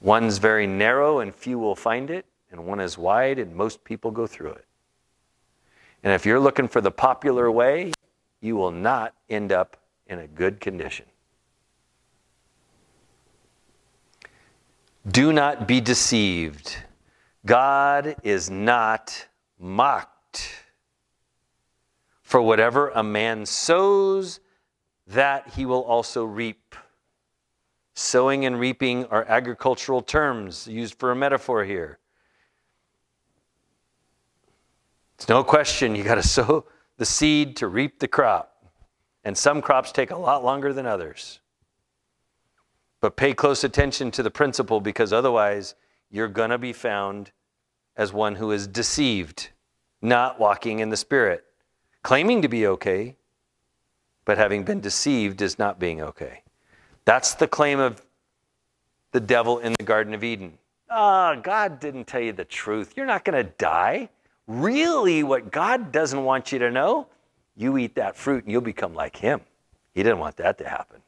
One's very narrow and few will find it, and one is wide and most people go through it. And if you're looking for the popular way, you will not end up in a good condition. Do not be deceived. God is not mocked. For whatever a man sows, that he will also reap. Sowing and reaping are agricultural terms used for a metaphor here. It's no question you got to sow the seed to reap the crop. And some crops take a lot longer than others. But pay close attention to the principle, because otherwise you're going to be found as one who is deceived, not walking in the Spirit, claiming to be okay, but having been deceived is not being okay. That's the claim of the devil in the Garden of Eden. Oh, God didn't tell you the truth. You're not going to die. Really, what God doesn't want you to know, you eat that fruit and you'll become like him. He didn't want that to happen.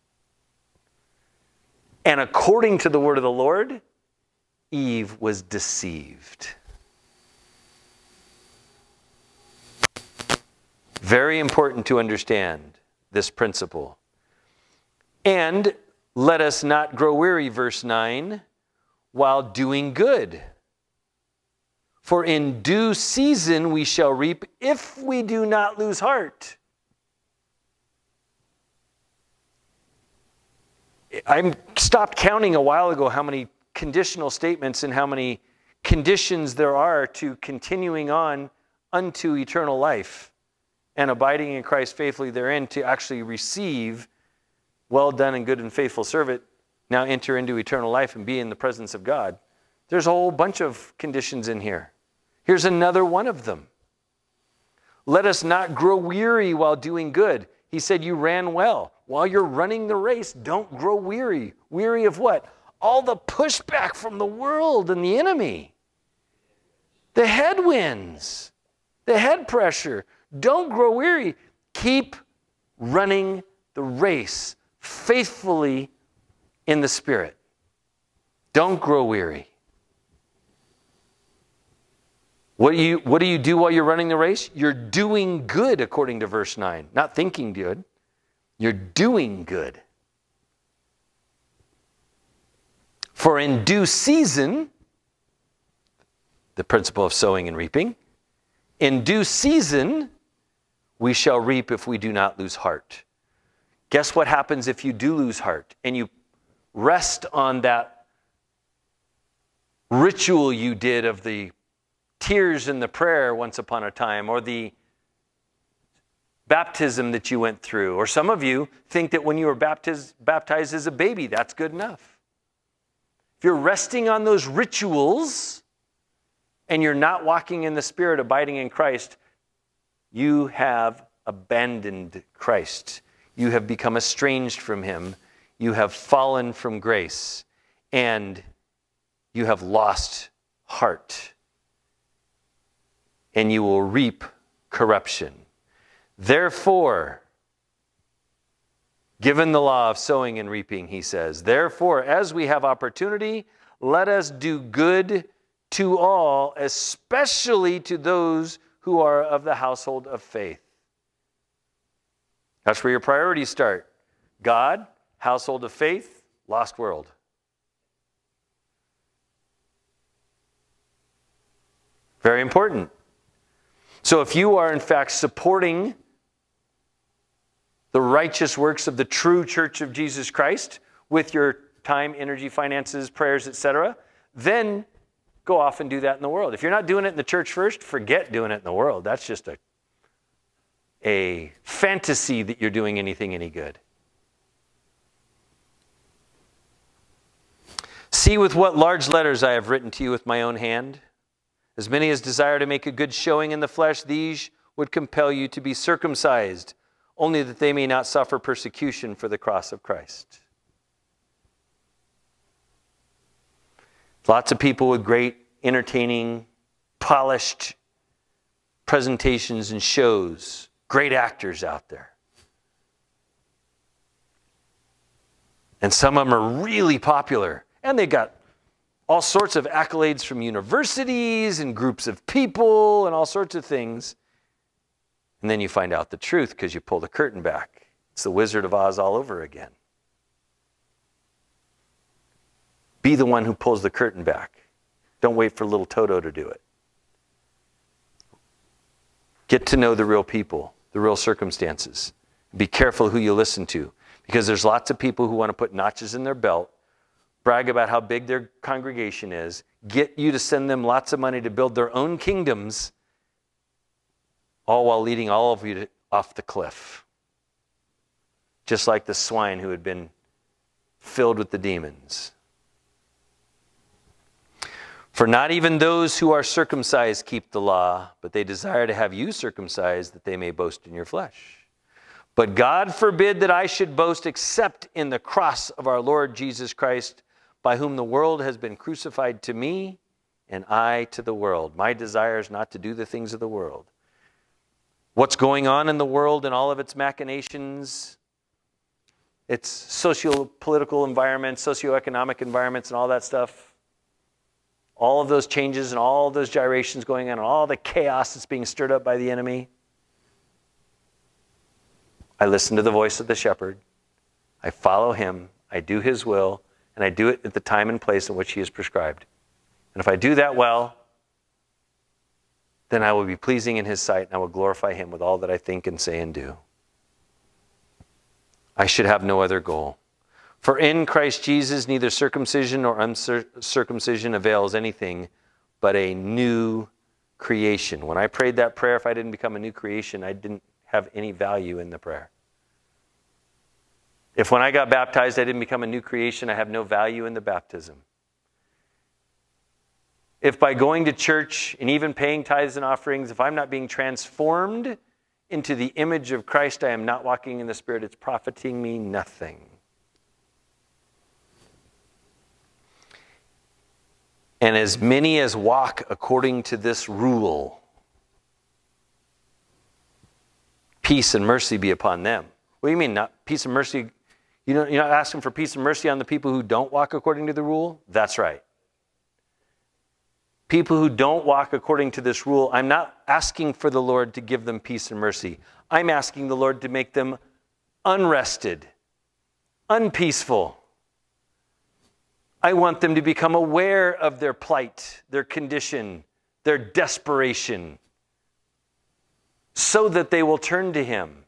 And according to the word of the Lord, Eve was deceived. Very important to understand this principle. And let us not grow weary, verse 9, while doing good. For in due season we shall reap if we do not lose heart. I stopped counting a while ago how many conditional statements and how many conditions there are to continuing on unto eternal life and abiding in Christ faithfully therein to actually receive, well done and good and faithful servant, now enter into eternal life and be in the presence of God. There's a whole bunch of conditions in here. Here's another one of them. Let us not grow weary while doing good. He said you ran well. While you're running the race, don't grow weary. Weary of what? All the pushback from the world and the enemy. The headwinds, the head pressure. Don't grow weary. Keep running the race faithfully in the Spirit. Don't grow weary. What do you do while you're running the race? You're doing good, according to verse 9. Not thinking good. You're doing good. For in due season, the principle of sowing and reaping, in due season we shall reap if we do not lose heart. Guess what happens if you do lose heart and you rest on that ritual you did of the tears and the prayer once upon a time, or the baptism that you went through, or some of you think that when you were baptized as a baby, that's good enough. If you're resting on those rituals and you're not walking in the Spirit, abiding in Christ, you have abandoned Christ. You have become estranged from Him. You have fallen from grace, and you have lost heart, and you will reap corruption. Therefore, given the law of sowing and reaping, he says, therefore, as we have opportunity, let us do good to all, especially to those who are of the household of faith. That's where your priorities start. God, household of faith, lost world. Very important. So if you are in fact supporting the righteous works of the true Church of Jesus Christ with your time, energy, finances, prayers, etc., then go off and do that in the world. If you're not doing it in the church first, forget doing it in the world. That's just a fantasy that you're doing anything any good. See with what large letters I have written to you with my own hand. As many as desire to make a good showing in the flesh, these would compel you to be circumcised, only that they may not suffer persecution for the cross of Christ. Lots of people with great, entertaining, polished presentations and shows. Great actors out there. And some of them are really popular. And they got all sorts of accolades from universities and groups of people and all sorts of things. And then you find out the truth because you pull the curtain back. It's the Wizard of Oz all over again. Be the one who pulls the curtain back. Don't wait for little Toto to do it. Get to know the real people, the real circumstances. Be careful who you listen to, because there's lots of people who want to put notches in their belt, brag about how big their congregation is, get you to send them lots of money to build their own kingdoms, all while leading all of you off the cliff. Just like the swine who had been filled with the demons. For not even those who are circumcised keep the law, but they desire to have you circumcised that they may boast in your flesh. But God forbid that I should boast except in the cross of our Lord Jesus Christ, by whom the world has been crucified to me and I to the world. My desire is not to do the things of the world. What's going on in the world and all of its machinations, its socio-political environments, socioeconomic environments and all that stuff, all of those changes and all of those gyrations going on and all the chaos that's being stirred up by the enemy, I listen to the voice of the shepherd. I follow him. I do his will. And I do it at the time and place in which he is prescribed. And if I do that well, then I will be pleasing in his sight, and I will glorify him with all that I think and say and do. I should have no other goal. For in Christ Jesus, neither circumcision nor uncircumcision avails anything but a new creation. When I prayed that prayer, if I didn't become a new creation, I didn't have any value in the prayer. If when I got baptized, I didn't become a new creation, I have no value in the baptism. If by going to church and even paying tithes and offerings, if I'm not being transformed into the image of Christ, I am not walking in the Spirit. It's profiting me nothing. And as many as walk according to this rule, peace and mercy be upon them. What do you mean not peace and mercy? You're not asking for peace and mercy on the people who don't walk according to the rule? That's right. People who don't walk according to this rule, I'm not asking for the Lord to give them peace and mercy. I'm asking the Lord to make them unrested, unpeaceful. I want them to become aware of their plight, their condition, their desperation, so that they will turn to him.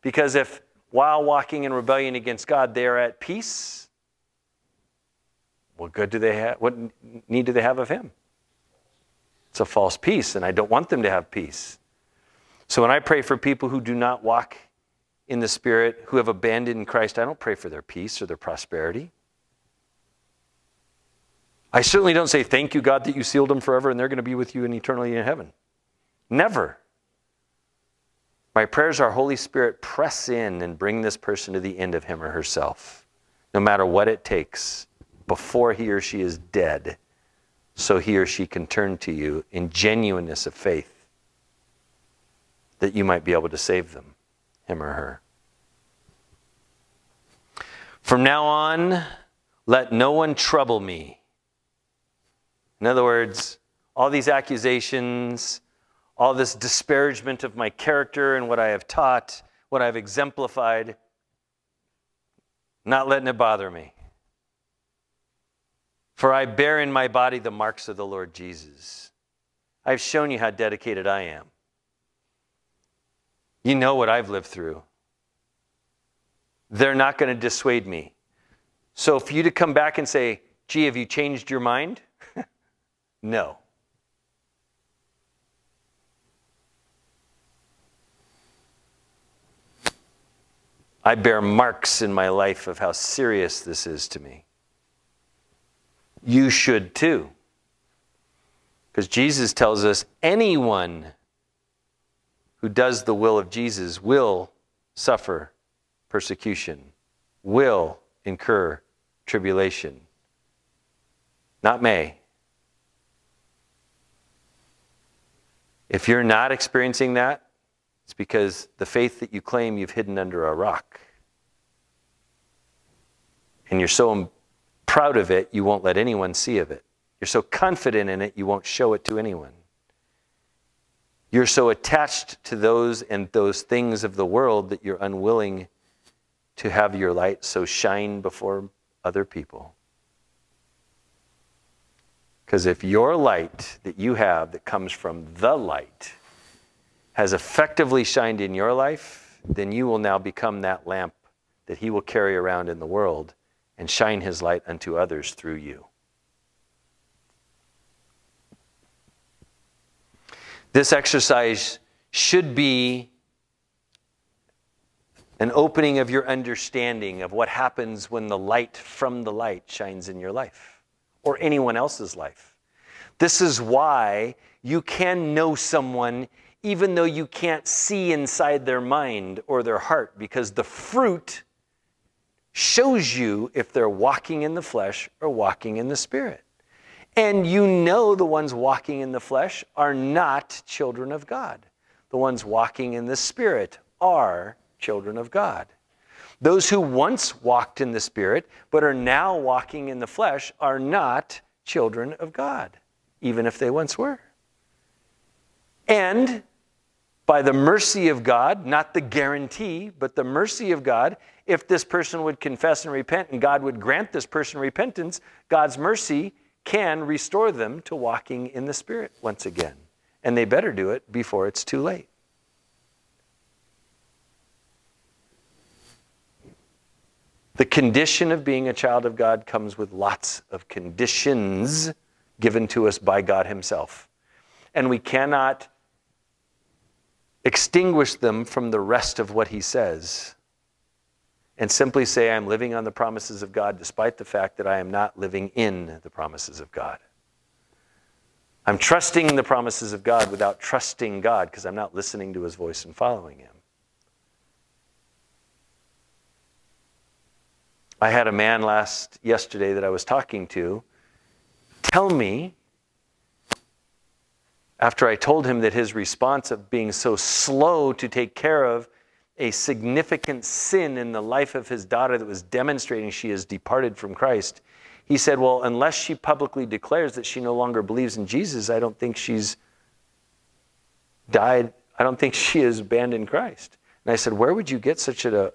Because if while walking in rebellion against God, they are at peace, what good do they have? What need do they have of him? It's a false peace, and I don't want them to have peace. So when I pray for people who do not walk in the Spirit, who have abandoned Christ, I don't pray for their peace or their prosperity. I certainly don't say, thank you, God, that you sealed them forever and they're going to be with you in eternally in heaven. Never. My prayers are, Holy Spirit, press in and bring this person to the end of him or herself, no matter what it takes, before he or she is dead, so he or she can turn to you in genuineness of faith, that you might be able to save them, him or her. From now on, let no one trouble me. In other words, all these accusations, all this disparagement of my character and what I have taught, what I have exemplified, not letting it bother me. For I bear in my body the marks of the Lord Jesus. I've shown you how dedicated I am. You know what I've lived through. They're not going to dissuade me. So for you to come back and say, gee, have you changed your mind? No. I bear marks in my life of how serious this is to me. You should too. Because Jesus tells us anyone who does the will of Jesus will suffer persecution, will incur tribulation. Not may. If you're not experiencing that, it's because the faith that you claim you've hidden under a rock. And you're so proud of it, you won't let anyone see of it. You're so confident in it, you won't show it to anyone. You're so attached to those and those things of the world that you're unwilling to have your light so shine before other people. Because if your light that you have that comes from the light has effectively shined in your life, then you will now become that lamp that he will carry around in the world and shine his light unto others through you. This exercise should be an opening of your understanding of what happens when the light from the light shines in your life or anyone else's life. This is why you can know someone even though you can't see inside their mind or their heart, because the fruit shows you if they're walking in the flesh or walking in the Spirit. And you know the ones walking in the flesh are not children of God. The ones walking in the Spirit are children of God. Those who once walked in the Spirit but are now walking in the flesh are not children of God, even if they once were. And by the mercy of God, not the guarantee, but the mercy of God, if this person would confess and repent and God would grant this person repentance, God's mercy can restore them to walking in the Spirit once again. And they better do it before it's too late. The condition of being a child of God comes with lots of conditions given to us by God himself. And we cannot extinguish them from the rest of what he says and simply say, I'm living on the promises of God despite the fact that I am not living in the promises of God. I'm trusting the promises of God without trusting God because I'm not listening to his voice and following him. I had a man yesterday that I was talking to tell me, after I told him that his response of being so slow to take care of a significant sin in the life of his daughter that was demonstrating she has departed from Christ, he said, well, unless she publicly declares that she no longer believes in Jesus, I don't think she's died. I don't think she has abandoned Christ. And I said, where would you get such a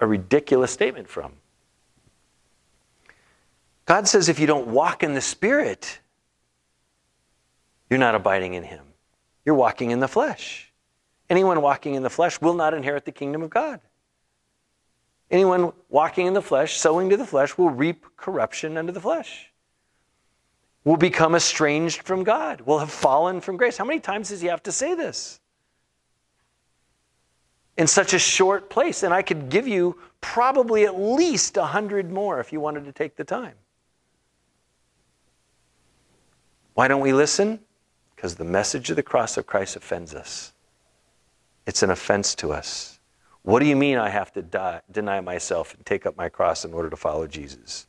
ridiculous statement from? God says if you don't walk in the Spirit, you're not abiding in him. You're walking in the flesh. Anyone walking in the flesh will not inherit the kingdom of God. Anyone walking in the flesh, sowing to the flesh, will reap corruption under the flesh, will become estranged from God, will have fallen from grace. How many times does he have to say this? In such a short place. And I could give you probably at least 100 more if you wanted to take the time. Why don't we listen? Because the message of the cross of Christ offends us. It's an offense to us. What do you mean I have to deny myself and take up my cross in order to follow Jesus?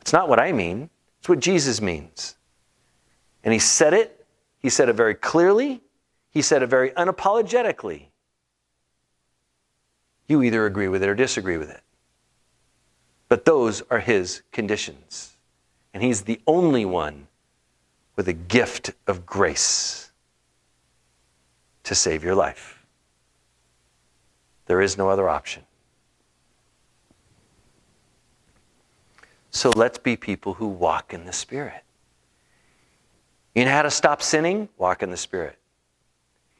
It's not what I mean. It's what Jesus means. And he said it. He said it very clearly. He said it very unapologetically. You either agree with it or disagree with it. But those are his conditions. And he's the only one with a gift of grace to save your life. There is no other option. So let's be people who walk in the Spirit. You know how to stop sinning? Walk in the Spirit.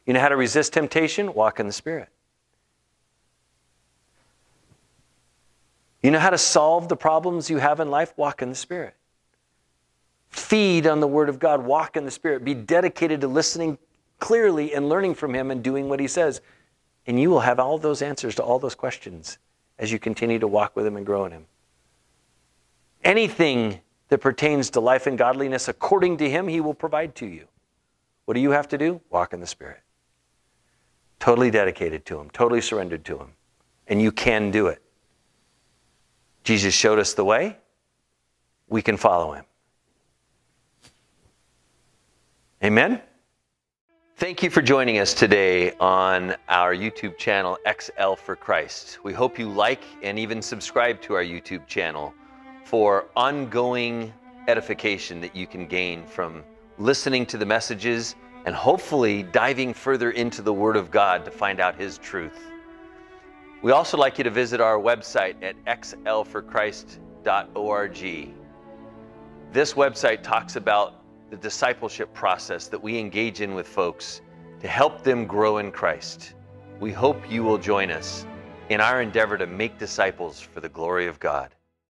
You know how to resist temptation? Walk in the Spirit. You know how to solve the problems you have in life? Walk in the Spirit. Feed on the Word of God. Walk in the Spirit. Be dedicated to listening clearly and learning from him and doing what he says. And you will have all those answers to all those questions as you continue to walk with him and grow in him. Anything that pertains to life and godliness according to him, he will provide to you. What do you have to do? Walk in the Spirit. Totally dedicated to him. Totally surrendered to him. And you can do it. Jesus showed us the way. We can follow him. Amen. Thank you for joining us today on our YouTube channel, XL for Christ. We hope you like and even subscribe to our YouTube channel for ongoing edification that you can gain from listening to the messages and hopefully diving further into the Word of God to find out his truth. We also like you to visit our website at XL4Christ.org. This website talks about the discipleship process that we engage in with folks to help them grow in Christ. We hope you will join us in our endeavor to make disciples for the glory of God.